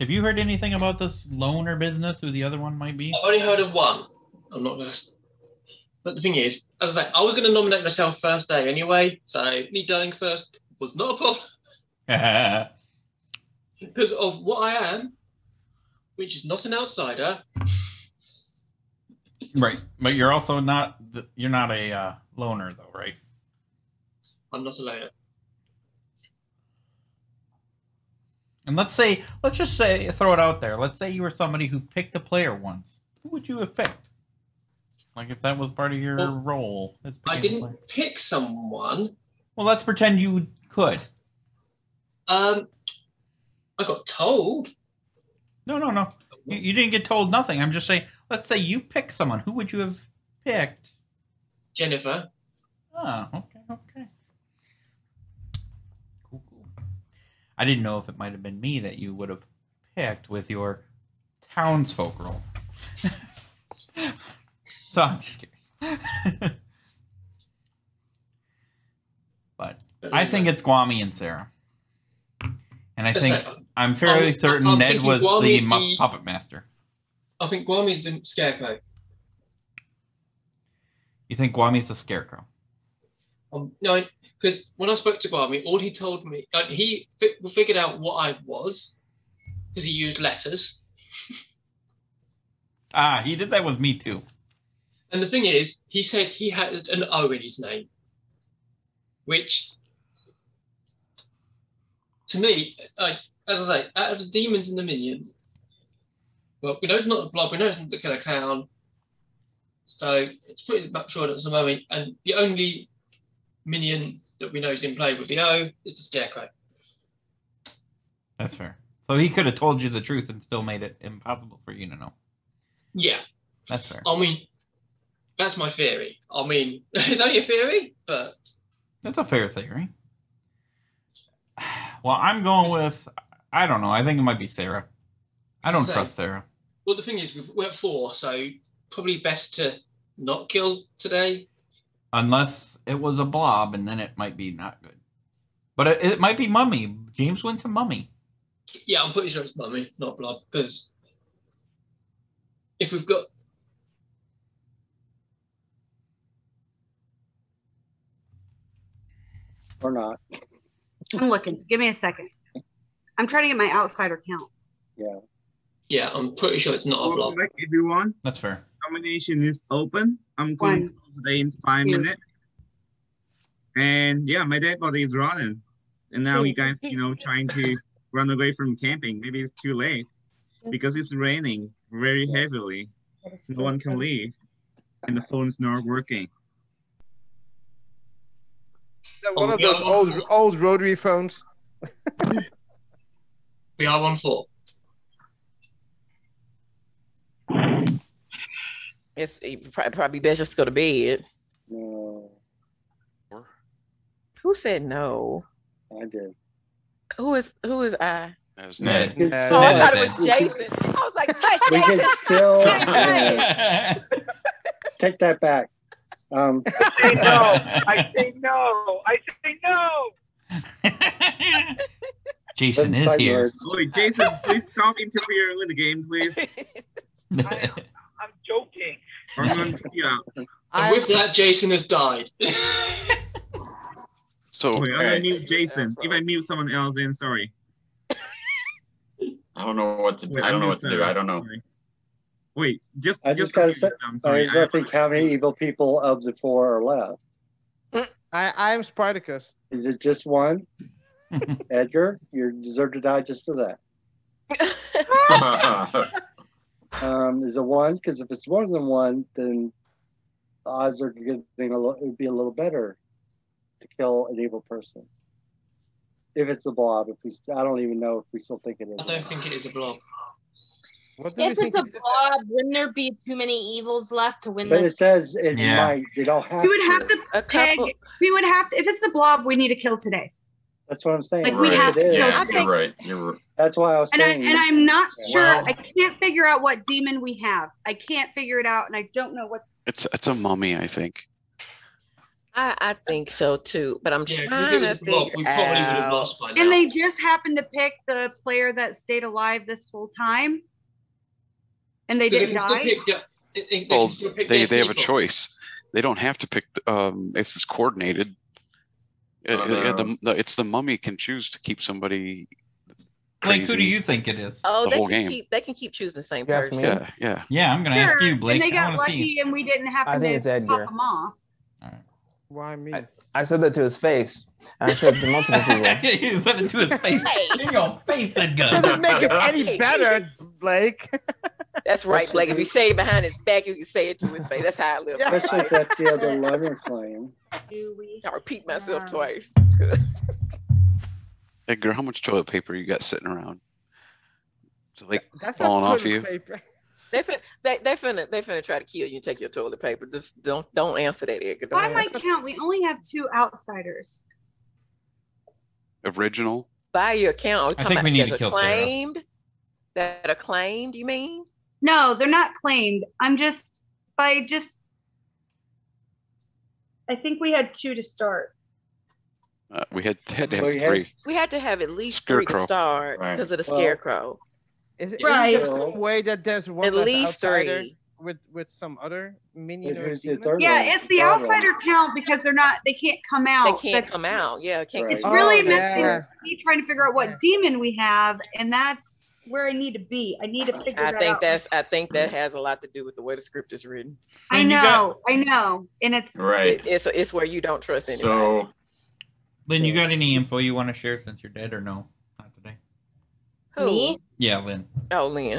Have you heard anything about this loaner business? Who the other one might be? I only heard of one. I'm not gonna. But the thing is, as I say, I was going to nominate myself first day anyway, so me dying first was not a problem. Because of what I am, which is not an outsider, right? But you're also not a loner, though, right? I'm not a loner. And let's just say, throw it out there. Let's say you were somebody who picked a player once. Who would you have picked? Like if that was part of your role. I didn't pick someone. Well, let's pretend you could. I got told. No. You didn't get told nothing. I'm just saying, let's say you pick someone. Who would you have picked? Jennifer. Oh, okay. Cool. I didn't know if it might have been me that you would have picked with your townsfolk role. So I'm just curious. But I think it's Gwami and Sarah. And I think I'm fairly certain Ned was the puppet master. I think Gwami's the scarecrow. You think Gwami's the scarecrow? No, because when I spoke to Gwami, all he told me, he figured out what I was because he used letters. Ah, he did that with me too. And the thing is, he said he had an O in his name, which, to me, as I say, out of the demons and the minions, well, we know it's not a blob, we know it's not the killer clown, so it's pretty much sure at the moment. And the only minion that we know is in play with the O is the scarecrow. That's fair. So he could have told you the truth and still made it impossible for you to know. Yeah. That's fair. I mean, that's my theory. I mean, it's only a theory, but... That's a fair theory. Well, I'm going with... I don't know. I think it might be Sarah. I don't trust Sarah. Well, the thing is, we're at 4, so probably best to not kill today. Unless it was a blob, and then it might be not good. But it might be Mummy. James went to Mummy. Yeah, I'm pretty sure it's Mummy, not blob, because... If we've got... Or not. I'm looking. Give me a second. I'm trying to get my outsider count. Yeah. Yeah, I'm pretty sure it's not a blob. Everyone. That's fair. Nomination is open. I'm going to close today in 5 minutes. And yeah, my dead body is running. And now you guys, trying to run away from camping. Maybe it's too late because it's raining very heavily. No one can leave. And the phone is not working. One of those old rotary phones. We are 1-4. It's probably best just go to bed. No. Who said no? I did. Who is I? That was Ned. Ned. Oh, I thought it was Jason. I was like, that's Jason. We can still take that back. I say no. I say no. I say no. Jason is here. Wait, Jason, please stop interfering in the game, please. I'm joking. And with that, Jason has died. So I mute Jason. If I mute someone else, in sorry. I don't know what to do. I don't know what to do. I don't know. Wait, I just gotta say, I'm sorry. I think how many evil people of the 4 are left. I'm Spartacus. Is it just one? Edgar, you deserve to die just for that. Is it one? Because if it's more than one, then the odds are getting it would be a little better to kill an evil person. If it's a blob, I don't even know if we still think it is. I don't think it is a blob. If it's a blob, wouldn't there be too many evils left to win this? It says it might. They don't have to. We would have to peg. We would have to. If it's the blob, we need to kill today. That's what I'm saying. Like we have to kill. You're right. That's why I was saying. And I'm not sure. Wow. I can't figure out what demon we have. I can't figure it out, and I don't know what. It's a mummy, I think. I think so too, but I'm trying to figure out. And they just happened to pick the player that stayed alive this whole time. And they didn't die? They have a choice. They don't have to pick, if it's coordinated. It's the mummy can choose to keep somebody crazy. Blake, who do you think it is? Oh, they can keep choosing the same person. Yeah, I'm going to ask you, Blake. And they got lucky and we didn't happen to pop them off. All right. Why me? I said that to his face. I said to multiple people. You said it to his face. In your face, Edgar. Doesn't make it any better, Blake. That's right, Blake. If you say it behind his back, you can say it to his face. That's how I live. Especially if that's the other lover claim. I repeat myself twice. Hey, girl, how much toilet paper you got sitting around? Is it like falling off you? Paper. They finna try to kill you and take your toilet paper. Just don't answer that, Edgar. By my count, we only have 2 outsiders. Original? By your count. I think we need to kill claimed? Sarah. That are claimed, you mean? No, they're not claimed. I'm just, I think we had 2 to start. We had to have 3. We had to have at least scarecrow. 3 to start because of the scarecrow. Is it is there some way that there's one at least 3 with some other minion or demon? Yeah, it's the outsider count because they're not. They can't come out. They can't come out. Yeah, can't. It's really me trying to figure out what demon we have, and that's where I need to be. I need to figure that out. I think that has a lot to do with the way the script is written. I know. I know, and it's right. It's where you don't trust anybody. So, Lynn, you got any info you want to share since you're dead or no? Not today. Who? Me? Yeah, Lynn. Oh, Lynn.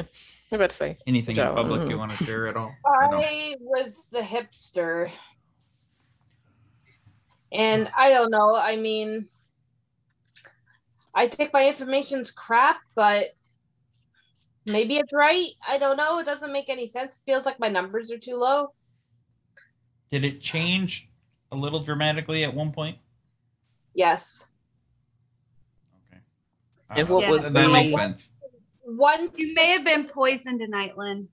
I'm about to say. Anything in public you want to share at all? I was the hipster. And I don't know. I mean, I think my information's crap, but maybe it's right. I don't know. It doesn't make any sense. It feels like my numbers are too low. Did it change a little dramatically at one point? Yes. Okay. And what was that makes sense. One, you may have been poisoned tonight, Lynn.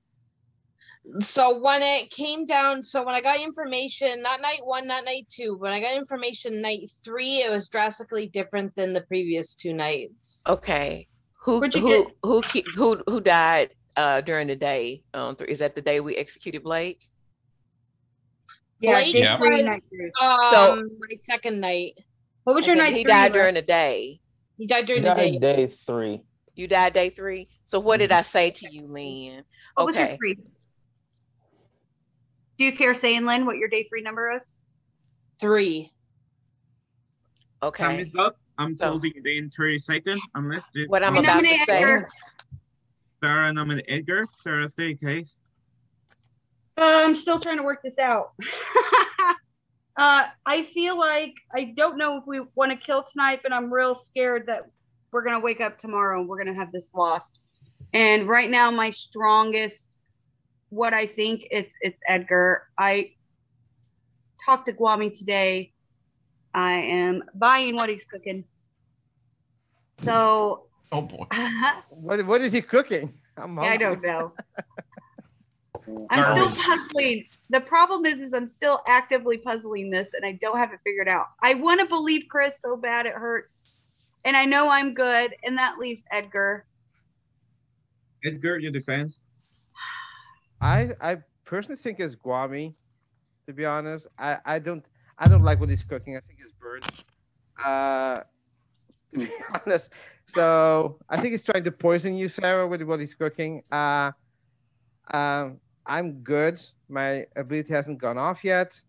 So when it came down, so when I got information, not night 1, not night 2, when I got information night 3, it was drastically different than the previous 2 nights. Okay. Who died during the day? Is that the day we executed Blake? Yeah. Blake was, my second night. What was your night? He died during the day. He died during the day. He died day 3. You died day 3. So what did I say to you, Lynn? What was your 3? Do you care saying, Lynn, what your day 3 number is? 3. Okay. Time is up. I'm closing it in 30 seconds. Unless this what I'm about to say. Edgar. Sarah nominated Edgar. Sarah, stay in case. I'm still trying to work this out. I feel like I don't know if we want to kill tonight, but I'm real scared that we're going to wake up tomorrow and we're going to have this lost. And right now, my strongest, what I think, it's Edgar. I talked to Gwami today. I am buying what he's cooking. So. Oh, boy. What is he cooking? I don't know. I'm still puzzling. The problem is I'm still actively puzzling this, and I don't have it figured out. I want to believe Chris so bad it hurts, and I know I'm good, and that leaves Edgar. Edgar, your defense? I personally think it's Gwami, to be honest. I don't like what he's cooking. I think it's bird. To be honest, so I think he's trying to poison you, Sarah, with what he's cooking. I'm good. My ability hasn't gone off yet.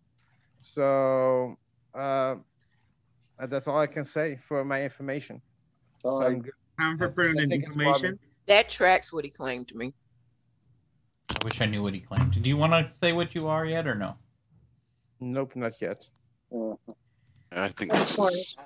So that's all I can say for my information. So I'm good. Time for pertinent information. That tracks what he claimed to me. I wish I knew what he claimed. Do you want to say what you are yet or no? Nope, not yet. I think this is...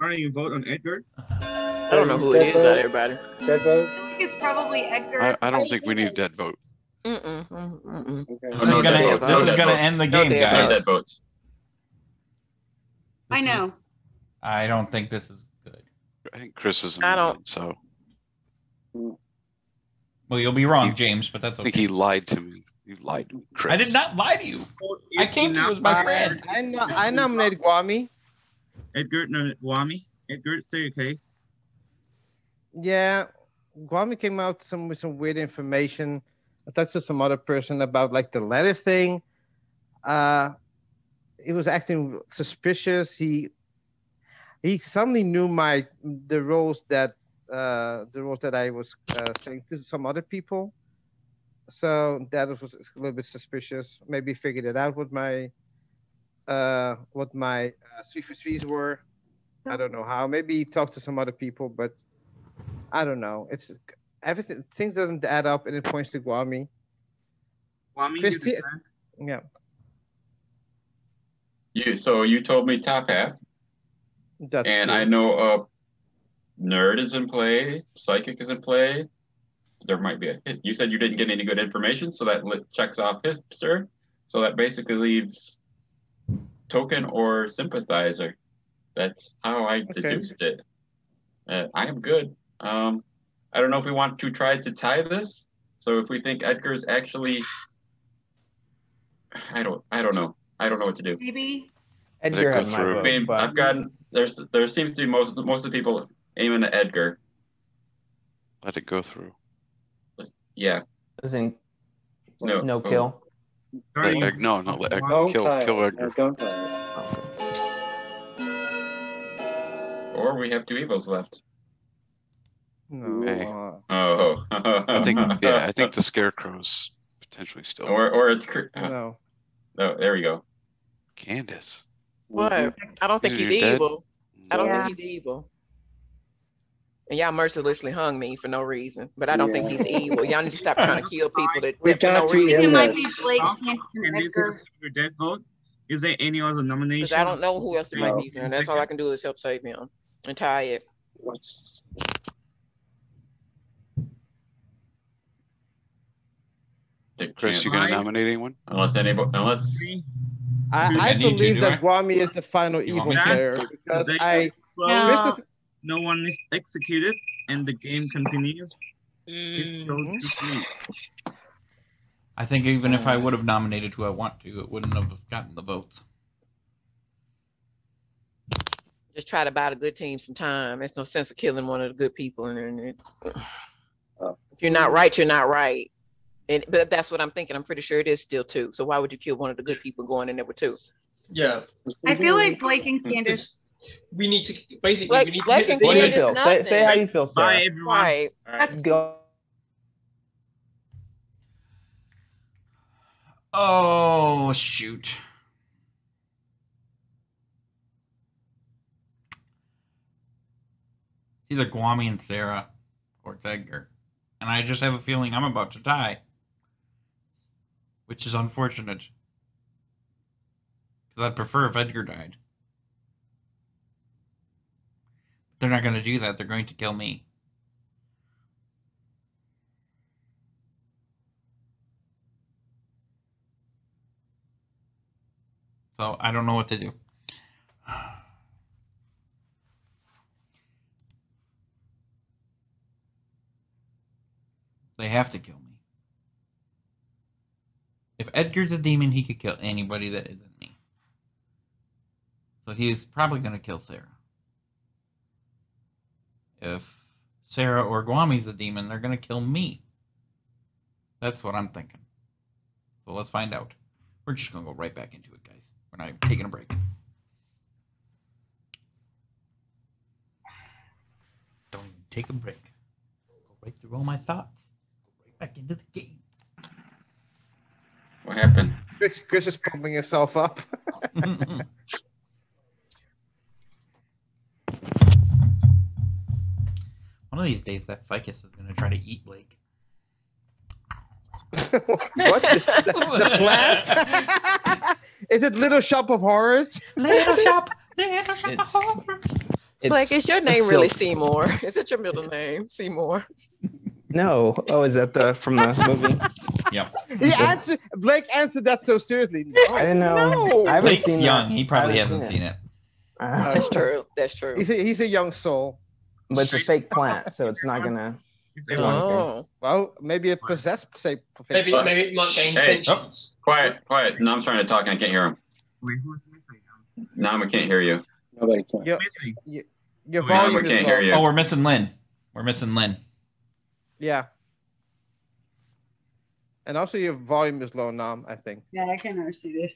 Are you vote on Edgar? I don't know who it is out everybody. Dead vote? I think it's probably Edgar. I don't think we need dead vote. Okay. This is going to end the game, guys. No dead votes. I know. I don't think this is good. I think Chris is in the moment, so. Well, you'll be wrong, James, but that's okay. I think he lied to me. You lied to me, Chris. I did not lie to you. I came to you as my friend. I nominated Gwami. Edgar, no, Gwami. Edgar, stay your case. Yeah, Gwami came out with some weird information. I talked to some other person about like the lettuce thing. He was acting suspicious. He suddenly knew the roles that I was saying to some other people. So that was a little bit suspicious. Maybe figured it out with my. What my 3 for 3s were. I don't know how. Maybe talk to some other people, but I don't know. It's everything, things doesn't add up, and it points to Gwami. Gwami, Christy, yeah. So you told me top half. That's and true. I know nerd is in play, psychic is in play. There might be a hit. You said you didn't get any good information, so that checks off hipster. So that basically leaves token or sympathizer. That's how I deduced it. I am good. I don't know if we want to try to tie this. So if we think Edgar's actually, I don't know. I don't know what to do. Maybe. Edgar has my vote, I've gotten there seems to be most of the people aiming at Edgar. Let it go through. Yeah. Doesn't no kill. No, no, let Edgar kill Edgar. Or we have two evils left. No. Okay. Oh. I think the scarecrow's potentially still. Or it's no. No, there we go. Candace. What? I don't think he's evil. Dead? I don't think he's evil. And y'all mercilessly hung me for no reason, but I don't think he's evil. Y'all need to stop trying to kill people that for no reason. It might be Blake and this is your dead vote. Is there any other nomination? I don't know who else it might be. And that's all I can do is help save him and tie it. Chris, you gonna nominate anyone? Unless I believe that Gwami is the final evil player because no one is executed and the game continues. I think even if I would have nominated who I want to, it wouldn't have gotten the votes. Just try to buy the good team some time. There's no sense of killing one of the good people, and if you're not right, you're not right. And, but that's what I'm thinking. I'm pretty sure it is still two. So why would you kill one of the good people going in there with two? Yeah. I feel like Blake and Candace. We need to basically. Blake, we need Blake to and Candace. Say how you feel. Sarah. Bye, everyone. Right. Let's go. Oh shoot. It's either Gwami and Sarah, or it's Edgar, and I just have a feeling I'm about to die. Which is unfortunate. Because I'd prefer if Edgar died. But they're not going to do that. They're going to kill me. So I don't know what to do. They have to kill me. If Edgar's a demon, he could kill anybody that isn't me. So he's probably going to kill Sarah. If Sarah or Gwami's a demon, they're going to kill me. That's what I'm thinking. So let's find out. We're just going to go right back into it, guys. We're not even taking a break. Don't even take a break. Go right through all my thoughts. Go right back into the game. What happened? Chris is pumping himself up. One of these days, that ficus is going to try to eat Blake. What? The plant? Is it Little Shop of Horrors? Little Shop of Horrors. Blake, is your name really Seymour? Is it your middle name, Seymour? No. Oh, is that from the movie? Yeah. Blake answered that so seriously. No, I didn't know. No. Blake's young. He probably hasn't seen it. That's true. That's true. He's a young soul. But it's a fake plant, so it's not gonna. Oh. Well, maybe it possessed. Say. Maybe mundane intentions. Oh, quiet. Now I'm trying to talk and I can't hear him. Wait, who's missing? Nam, I can't hear you. Nobody can. Your volume is low. Oh, we're missing Lynn. Yeah. And also your volume is low, Nam, I think. Yeah, I can never see this.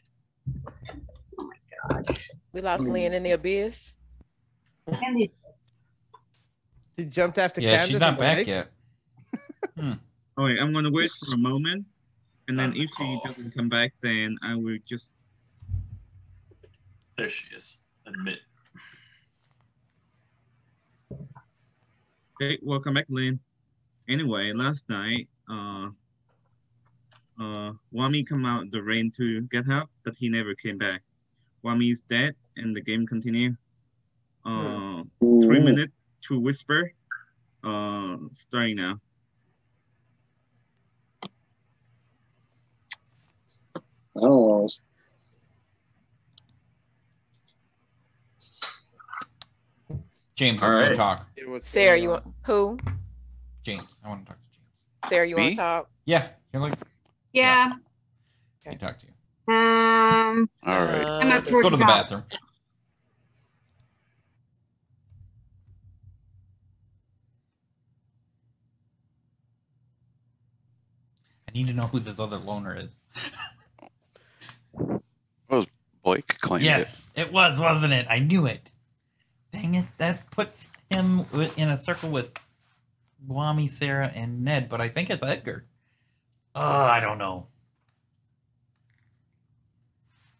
Oh my god. We lost Lynn in the abyss. She jumped after Candace. Yeah, she's not back yet. All right, I'm going to wait for a moment. And then if she doesn't come back, then I will just... There she is. Admit. Okay, welcome back, Lynn. Anyway, last night, Wami come out the rain to get help, but he never came back. Wami is dead, and the game continues. 3 minutes to whisper. Starting now. I don't know. James, let's go talk. Sarah, you want who? James, I want to talk to James. Sarah, you want to talk? Yeah. Yeah. I can talk to you. All right. I'm up to the bathroom. I need to know who this other loner is. Well, Blake claimed it was, wasn't it? I knew it. Dang it, that puts him in a circle with Wami, Sarah, and Ned, but I think it's Edgar. I don't know.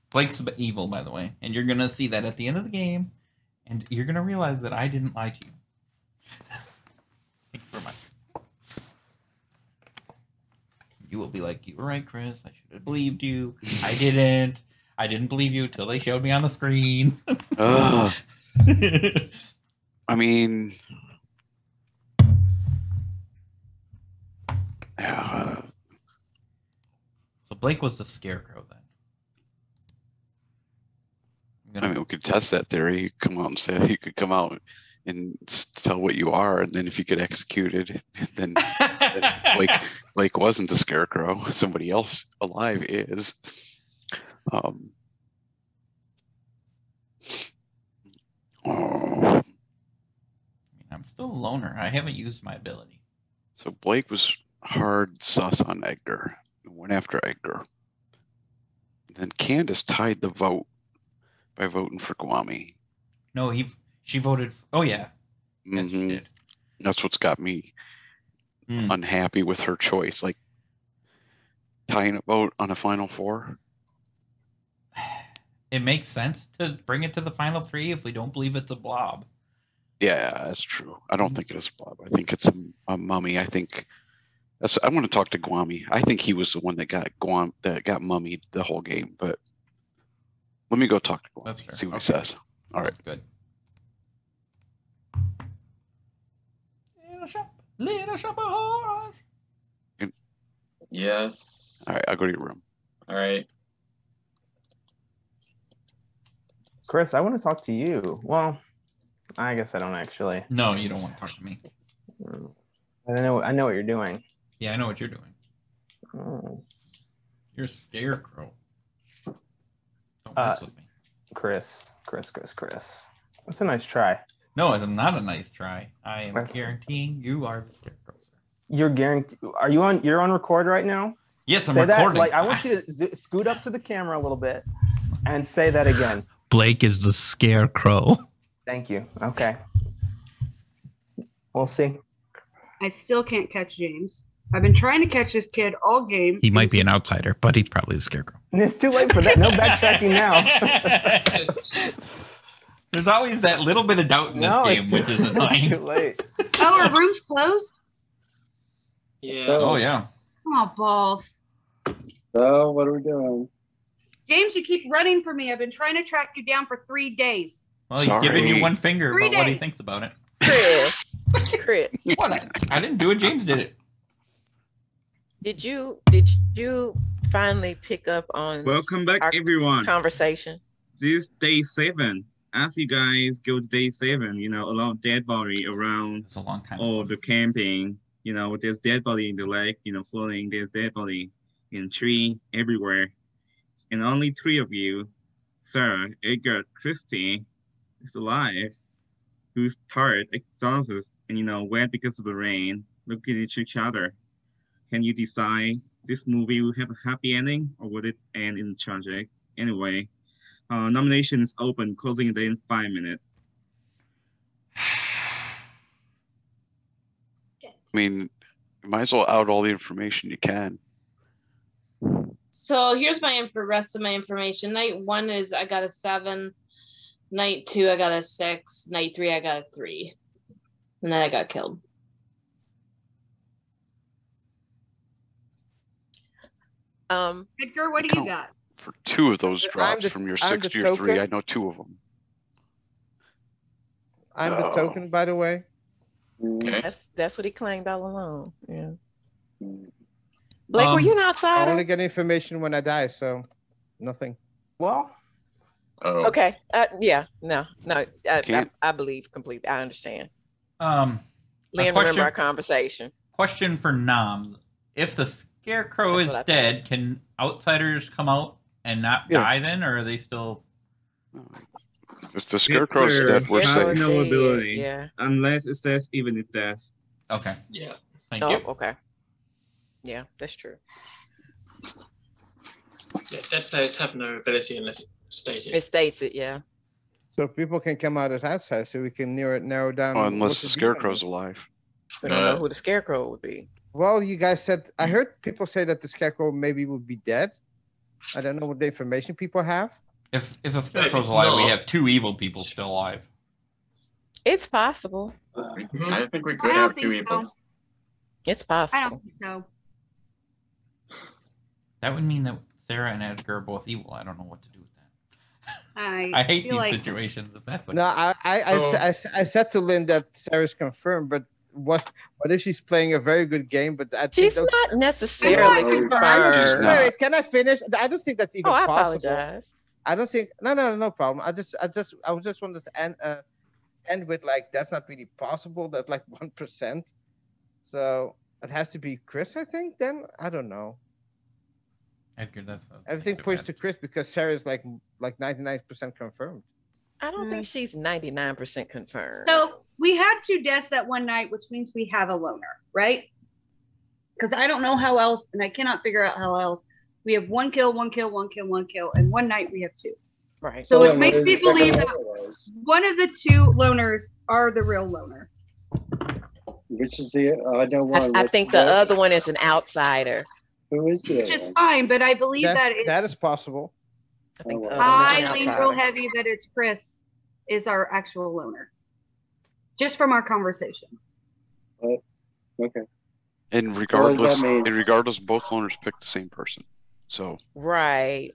Blake's evil, by the way, and you're going to see that at the end of the game, and you're going to realize that I didn't lie to you. Thank you very much. You will be like, you were right, Chris. I should have believed you. I didn't. I didn't believe you till they showed me on the screen. I mean... So Blake was the scarecrow then. I mean, we could test that theory. You come out and say you could come out and tell what you are, and then if you get executed, then Blake wasn't the scarecrow. Somebody else alive is. I'm still a loner. I haven't used my ability. So Blake was hard sus on Edgar and went after Edgar. And then Candace tied the vote by voting for Kwame. No, she voted. Oh yeah, yeah, she did. That's what's got me unhappy with her choice. Like tying a vote on a final four. It makes sense to bring it to the final three if we don't believe it's a blob. Yeah, that's true. I don't think it's a blob. I think it's a mummy. I think. I want to talk to Kwame. I think he was the one that got mummied the whole game. But let me go talk to Kwame. See what he says. All right, good. Little Shop of Horrors. Yes. All right, I'll go to your room. All right. Chris, I want to talk to you. Well, I guess I don't actually. No, you don't want to talk to me. I know what you're doing. Yeah, I know what you're doing. Oh. You're a scarecrow. Don't mess with me. Chris. That's a nice try. No, it's not a nice try. I am guaranteeing you are the scarecrow, sir. You're guaranteed. Are you on? You're on record right now. Yes, I'm recording. Like, I want you to scoot up to the camera a little bit and say that again. Blake is the scarecrow. Thank you. Okay. We'll see. I still can't catch James. I've been trying to catch this kid all game. He might be an outsider, but he's probably the scarecrow. It's too late for that. No backtracking now. There's always that little bit of doubt in this game, which is annoying. Too late. Oh, our room's closed? Yeah. So, oh, yeah. Oh, balls. So, what are we doing? James, you keep running for me. I've been trying to track you down for 3 days. Well, he's giving you one finger about what he thinks about it. Chris. What? I didn't do it. James did it. Did you finally pick up on? Welcome back, everyone. Conversation. This is day 7. As you guys go to day 7, you know, a lot of dead body around. It's a long time. All the camping, you know, there's dead body in the lake, you know, floating. There's dead body in tree everywhere, and only 3 of you, Sarah, Edgar, Christy, is alive. Who's tired, exhausted, and you know, wet because of the rain, looking at each other. Can you decide this movie will have a happy ending or would it end in tragic? Anyway, nomination is open, closing it in 5 minutes. I mean, you might as well out all the information you can. So here's my rest of my information. Night 1 is I got a 7. Night 2, I got a 6. Night 3, I got a 3. And then I got killed. Edgar, what do you got? For two of those drops from your six to your three, I know two of them. I'm the token, by the way. Okay. That's what he claimed all along. Yeah. Blake, were you outside? I only get information when I die, so nothing. Well. Oh. Okay. Yeah. No. I believe completely. I understand. Lynn, remember our conversation. Question for Nam: if the scarecrow is dead, can outsiders come out and not die then, or are they still? If the scarecrow's dead, we're safe. No ability, unless it says even if death. Okay. Yeah. Thank you. Okay. Yeah, that's true. Yeah, dead players have no ability unless it states it. It states it, yeah. So people can come out as outside, so we can narrow down. Oh, unless the scarecrow's alive. We don't know who the scarecrow would be. Well, you guys said, I heard people say that the scarecrow maybe would be dead. I don't know what the information people have. If the scarecrow's alive, we have two evil people still alive. It's possible. I think we could have two evils. So. It's possible. I don't think so. That would mean that Sarah and Edgar are both evil. I don't know what to do with that. I hate these situations. If that's like I said to Lynn that Sarah's confirmed, but what if she's playing a very good game, but she's not necessarily confirmed. Can I finish? I don't think that's even possible. I apologize. I don't think no problem. I just wanted to end with like that's not really possible. That's like 1%. So it has to be Chris, I think. Then I don't know. Edgar, that's everything points to Chris because Sarah's like 99% confirmed. I don't think she's 99% confirmed. So we had two deaths that one night, which means we have a loner, right? Because I don't know how else, and I cannot figure out how else. We have one kill, and one night we have two. Right. So it makes me believe that one of the two loners are the real loner. Which is the other one? I think the other one is an outsider. Who is it? Which is fine, but I believe that is possible. I think I lean real heavy that it's Chris is our actual loner, just from our conversation. Okay. And regardless, both loners picked the same person. So right.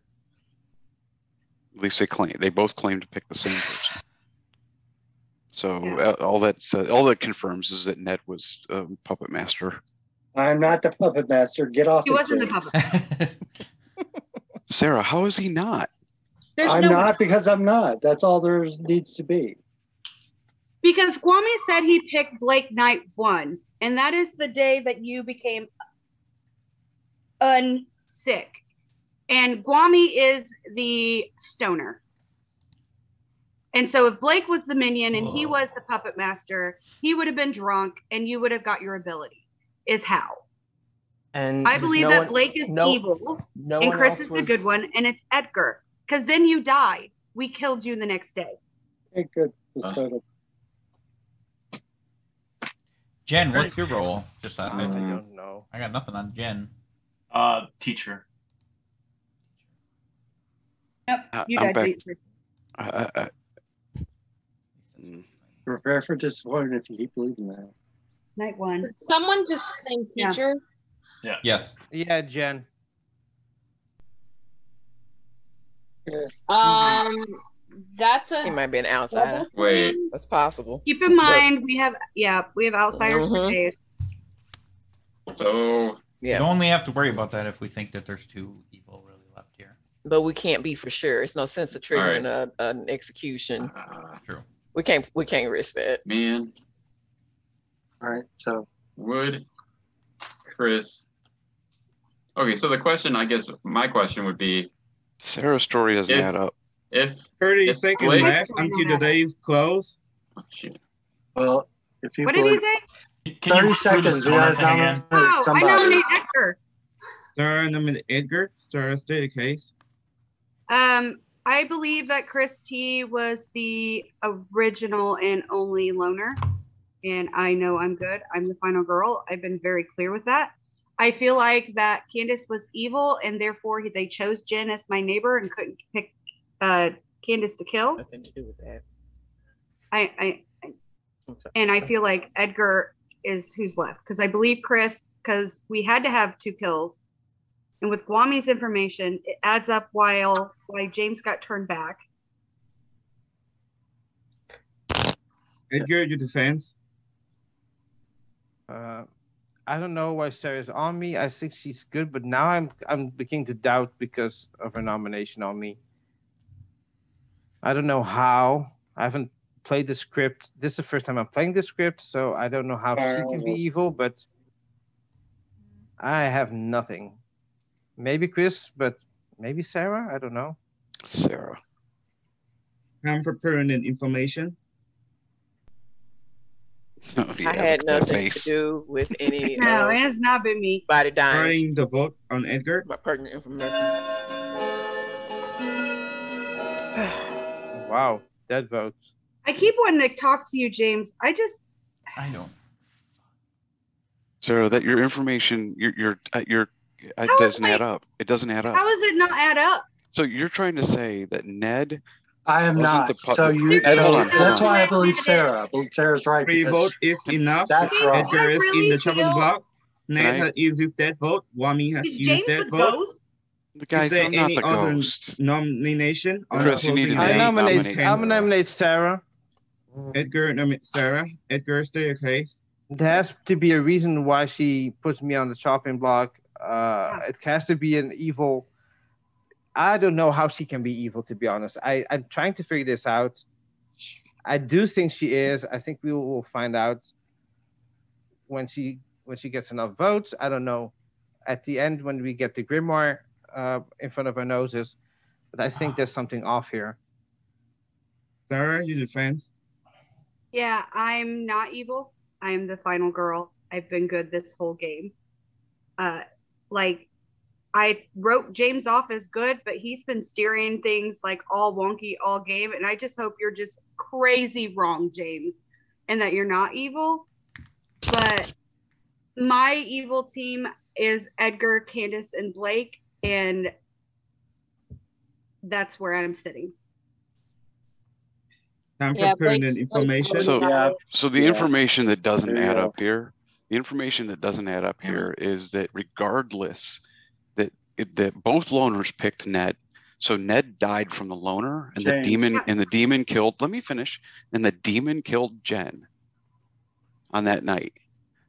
At least they both claim to pick the same person. So all that confirms is that Ned was puppet master. I'm not the puppet master. Get off. He wasn't the puppet. Sarah, how is he not? Because I'm not. That's all there needs to be. Because Kwame said he picked Blake night one, and that is the day that you became unsick. And Kwame is the stoner. And so if Blake was the minion and he was the puppet master, he would have been drunk and you would have got your ability. Is how. And I believe that Blake is evil and Chris is the good one, and it's Edgar. Because then you died. We killed you the next day. Okay, good. Jen, what's your role? Just that. I don't know. I got nothing on Jen. Teacher. Yep, you died. Teacher. Prepare for disappointment if you keep believing that. Night one. Did someone just claim teacher? Yeah. Yes. Yeah, Jen. That's a. He might be an outsider. Wait, that's possible. Keep in mind we have outsiders for days. So yeah, we only have to worry about that if we think that there's two people really left here. But we can't be for sure. It's no sense of triggering an execution. True. We can't risk that. Man. All right. So would Chris? Okay. So the question, I guess, my question would be: Sarah's story doesn't add up. If 30 seconds left until the day's close. Oh, shit. Well, if you. What did he say? 30 seconds. Oh, I nominate Edgar. Sarah nominate Edgar. Sarah state the case. I believe that Chris T was the original and only loner. And I know I'm good. I'm the final girl. I've been very clear with that. I feel like that Candace was evil, and therefore they chose Jen as my neighbor and couldn't pick Candace to kill. Nothing to do with that. And I feel like Edgar is who's left because I believe Chris, because we had to have two kills And with Gwami's information, it adds up why James got turned back. Edgar, your defense? I don't know why Sarah's on me. I think she's good, but now I'm beginning to doubt because of her nomination on me. I don't know how. I haven't played the script. This is the first time I'm playing the script, so I don't know how she can be evil, but I have nothing. Maybe Chris, but maybe Sarah? I don't know. Sarah. I'm for permanent information. Oh, yeah, I had nothing to do with any. No, it has not been me. Body dying. Turning the vote on Edgar. My pertinent information. Wow, dead votes. I keep wanting to talk to you, James. I know. Sarah, that your information, your it doesn't add up. It doesn't add up. How does it not add up? So you're trying to say that Ned. I am not. So you. That's why I believe Sarah. I believe Sarah's right. Free vote is enough. That's wrong. Edgar is in the chopping block. Ned is his dead vote. Wami has used dead vote. The guy's not the ghost. Nomination. Chris, you need to nominate. I'm gonna nominate Sarah. Edgar nominate Sarah. Edgar, stay your case. There has to be a reason why she puts me on the chopping block. It has to be an evil. I don't know how she can be evil, to be honest. I'm trying to figure this out. I do think she is. I think we will find out when she gets enough votes. I don't know. At the end, when we get the grimoire in front of our noses, but I think there's something off here. Sarah, you defense? Yeah, I'm not evil. I'm the final girl. I've been good this whole game. I wrote James off as good, but he's been steering things like all wonky all game. And I just hope you're just crazy wrong, James, and that you're not evil. But my evil team is Edgar, Candace, and Blake. And that's where I'm sitting. I'm preparing information. So the information that doesn't add up here, is that regardless... that both loners picked Ned, so Ned died from the loner, and James. the demon killed. Let me finish. And the demon killed Jen on that night.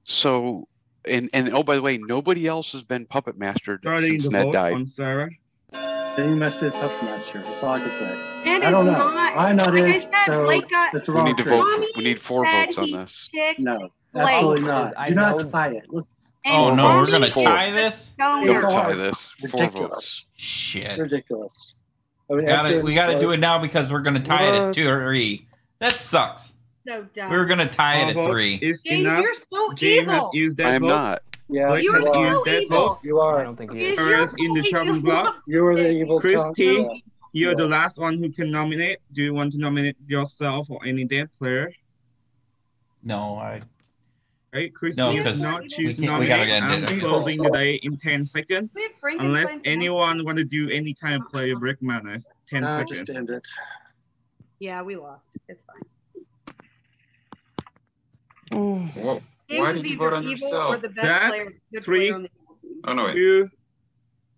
So, and oh, by the way, nobody else has been puppet mastered since Ned died. On Sarah. He must be a puppet master. That's all I can say. Ned I don't know. Not, I'm not like it. Said, so it's wrong. We need to vote. We need 4 votes on this. No, absolutely not. Do not buy it. Let's. Oh no, we're gonna tie this. We'll tie this. 4 votes. Shit. Ridiculous. I mean, we gotta do it now because we're gonna tie it at 3. That sucks. So dumb. We were gonna tie it at 3. James, you're so evil. I am not. Yeah, you are so evil. You are. I don't think he is. Ernest in the chopping block. You are the evil. Christy, you're the last one who can nominate. Do you want to nominate yourself or any dead player? No, I. Right, Chris, no, because we gotta get into it. Closing the day in 10 seconds. Unless anyone want to do any kind of play break madness. 10 seconds. Yeah, we lost. It's fine. Whoa. Why did you vote on yourself? That, 3, 2,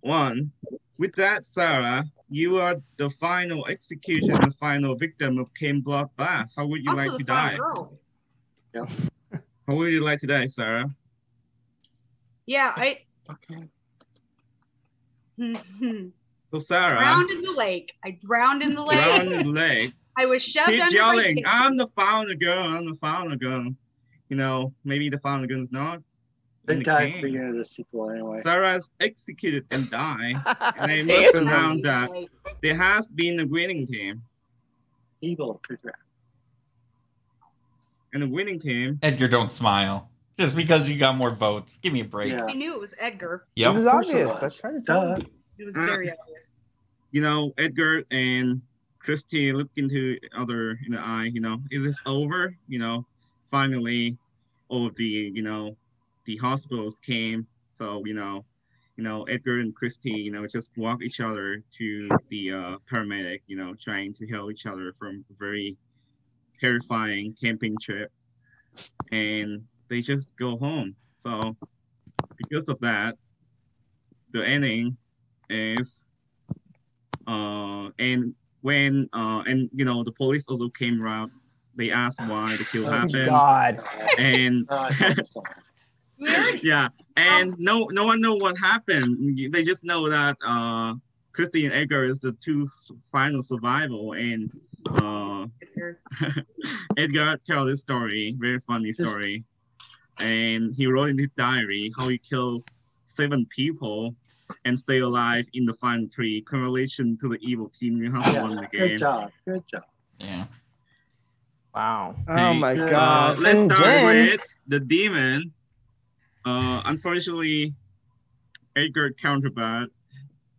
1. With that, Sarah, you are the final execution, the final victim of King Block Bath. How would you like to die? Yeah. How would you like to die, Sarah? Yeah, So, Sarah. Drowned in the lake. I drowned in the lake. I was shoved under my table. I'm the final girl. You know, maybe the final girl is not. Big guy at the beginning of the sequel, anyway. Sarah's executed and died. And I must announce that there has been a winning team. Evil, congrats. And the winning team. Edgar, don't smile. Just because you got more votes. Give me a break. Yeah. I knew it was Edgar. Yep. It was obvious. I was trying to tell you. It was very obvious. You know, Edgar and Christy looked into other in the eye, you know, is this over? You know, finally all of the, you know, the hospitals came. So, you know, Edgar and Christy, you know, just walk each other to the paramedic, you know, trying to help each other from very terrifying camping trip, and they just go home. So because of that, the ending is, and you know, the police also came around. They asked why the kill happened. God. And yeah, and no one knows what happened. They just know that Christy and Edgar is the two final survival, and Edgar tells this story, very funny story, and he wrote in his diary how he killed 7 people and stay alive in the final 3. Correlation to the evil team you have won the game. Good job. Good job. Yeah. Wow. Oh my God. Let's start with the demon. Unfortunately, Edgar Counterpart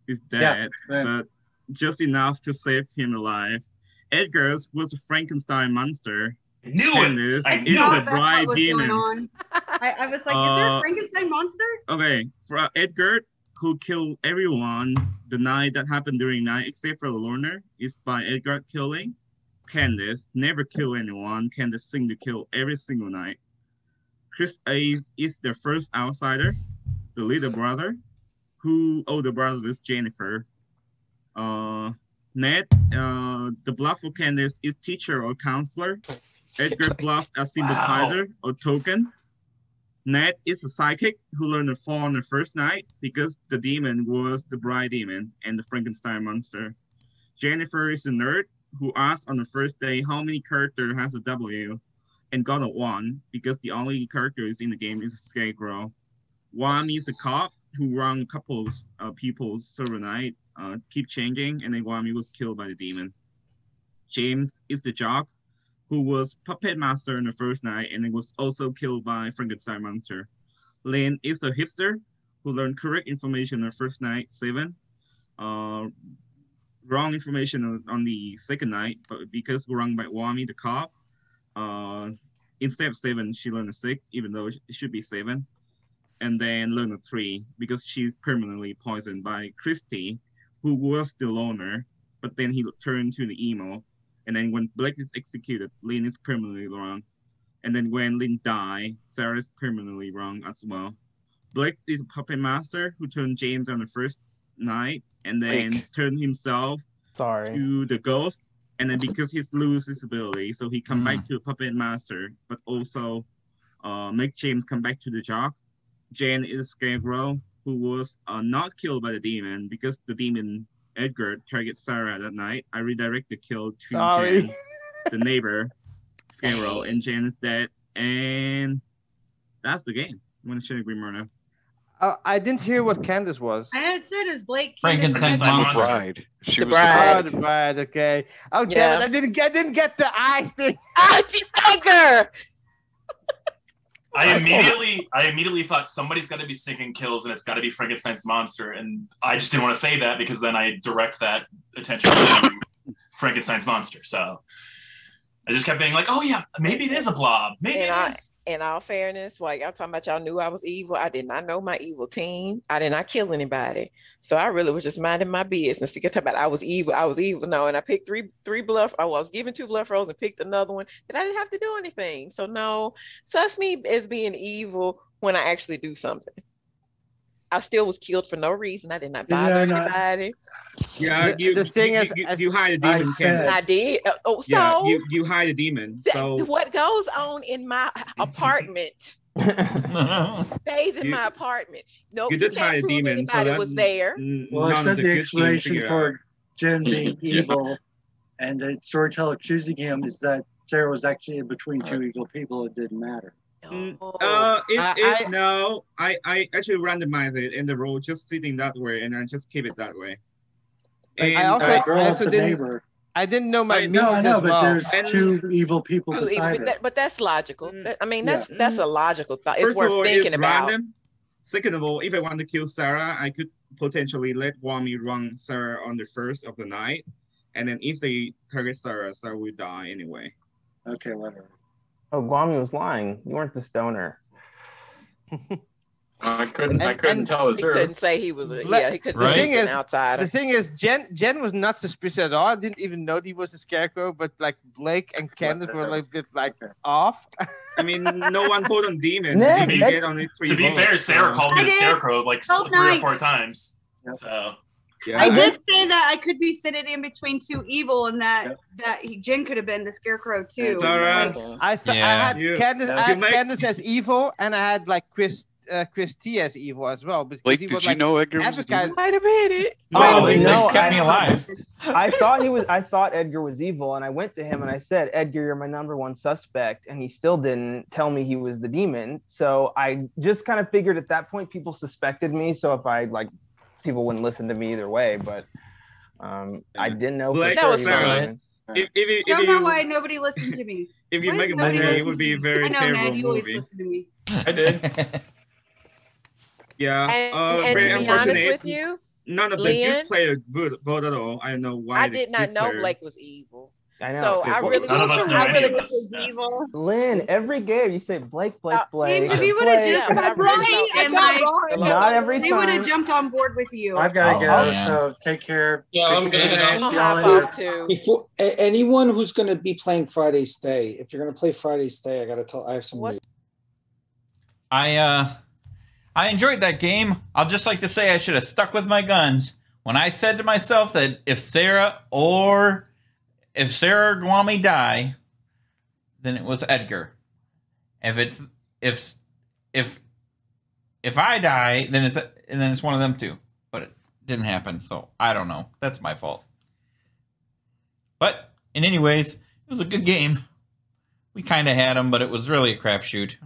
is dead, but just enough to save him alive. Edgar was a Frankenstein monster. I knew it! I knew it! That's what demon. Was I was like, is there a Frankenstein monster? Okay, for Edgar, who killed everyone the night that happened during night, except for the loner, is by Edgar killing. Candace never kill anyone. Candace seemed to kill every single night. Chris Ace is the first outsider, the little brother, who older brother is Jennifer. Ned, the bluff of Candace is teacher or counselor. Edgar bluff as sympathizer or token. Ned is a psychic who learned to fall on the first night because the demon was the bride demon and the Frankenstein monster. Jennifer is a nerd who asked on the first day how many characters has a W and got a 1 because the only character in the game is a scarecrow. Wami is a cop who wronged couples people's server night, keep changing, and then Wami was killed by the demon. James is the jock who was puppet master in the first night and then was also killed by Frankenstein monster. Lynn is a hipster who learned correct information on the first night, 7. Wrong information on the second night, but because wrong by Wami, the cop, instead of 7, she learned a 6, even though it should be 7, and then learned a 3 because she's permanently poisoned by Christy, who was the loner, but then he turned to the emo, and then when Blake is executed, Lynn is permanently wrong, and then when Lynn died, Sarah is permanently wrong as well. Blake is a puppet master who turned James on the first night, and then turn himself to the ghost, and then because he's lose his ability, so he come back to a puppet master, but also make James come back to the jock. Jane is a scarecrow who was not killed by the demon because the demon Edgar targets Sarah that night. I redirect the kill to Jane, the neighbor scarecrow, and Jane is dead, and that's the game. I'm gonna show you Grimmerna. I didn't hear what Candace was. I had said it was Blake. Frankenstein's bride. She was the bride. Okay. Oh damn it! I didn't get the eye thing. Ah, bugger! I immediately thought somebody's got to be singing kills, and it's got to be Frankenstein's monster, and I just didn't want to say that because then I direct that attention to Frankenstein's monster. So I just kept being like, oh yeah, maybe it is a blob. Maybe it is. In all fairness, like I'm talking about, y'all knew I was evil. I did not know my evil team. I did not kill anybody. So I really was just minding my business. You can talk about I was evil. No, and I picked three bluff. I was given 2 bluff rolls and picked another one that I didn't have to do anything. So no, suss me as being evil when I actually do something. I still was killed for no reason. I did not bother anybody. Yeah, you hide a demon. I did. Oh, so yeah, you hide a demon. So what goes on in my apartment stays in my apartment. No, you did hide a demon. Anybody so was there. Well, I said the explanation for Jen being evil and the storyteller choosing him is that Sarah was actually in between 2 evil people. It didn't matter. No. I actually randomized it in the role, just sitting that way, and I just keep it that way. And I also didn't. I didn't know my means as well. But there's and 2 evil people. But that's logical. I mean, that's a logical thought. It's worth thinking about. Random. Second of all, if I want to kill Sarah, I could potentially let Wami run Sarah on the first of the night, and then if they target Sarah, Sarah will die anyway. Okay, whatever. Oh, Guami was lying. You weren't the stoner. I couldn't tell the truth. Couldn't say he was. He couldn't say he was an outsider. The thing is, Jen was not suspicious at all. I didn't even know he was a scarecrow. But like Blake and Candace were a little bit like off. I mean, no one pulled on demons. To be fair, Sarah called me a scarecrow like three or four times. So. Yeah, I did say that I could be sitting in between two evil, and that Jen could have been the scarecrow too. It's all right. I had Candace as evil, and I had like Chris T as evil as well. Blake, did you know Edgar was evil? I might have made it. Oh, he kept me alive. I thought Edgar was evil, and I went to him and I said, "Edgar, you're my number one suspect," and he still didn't tell me he was the demon. So I just kind of figured at that point people suspected me. So if I people wouldn't listen to me either way, but I didn't know. Blake, that was right. If I don't know why nobody listened to me. If you make a movie, it would be a very terrible movie. I did. Yeah. And to be honest with you, none of Blake played good at all. I don't know why. I did not know Blake was evil. I know. So I really evil. Lynn, every game you say Blake. If you would have just not every time. They would have jumped on board with you. I've got to go. Yeah. So take care. Yeah, I'm gonna hop too. Before anyone who's gonna be playing Friday's Day, if you're gonna play Friday's Day, I gotta tell. I have some. I enjoyed that game. I'll just like to say I should have stuck with my guns when I said to myself that if Sarah or Gwami die, then it was Edgar. If I die, then it's one of them too. But it didn't happen, so I don't know. That's my fault. But in any ways, it was a good game. We kind of had them, but it was really a crapshoot.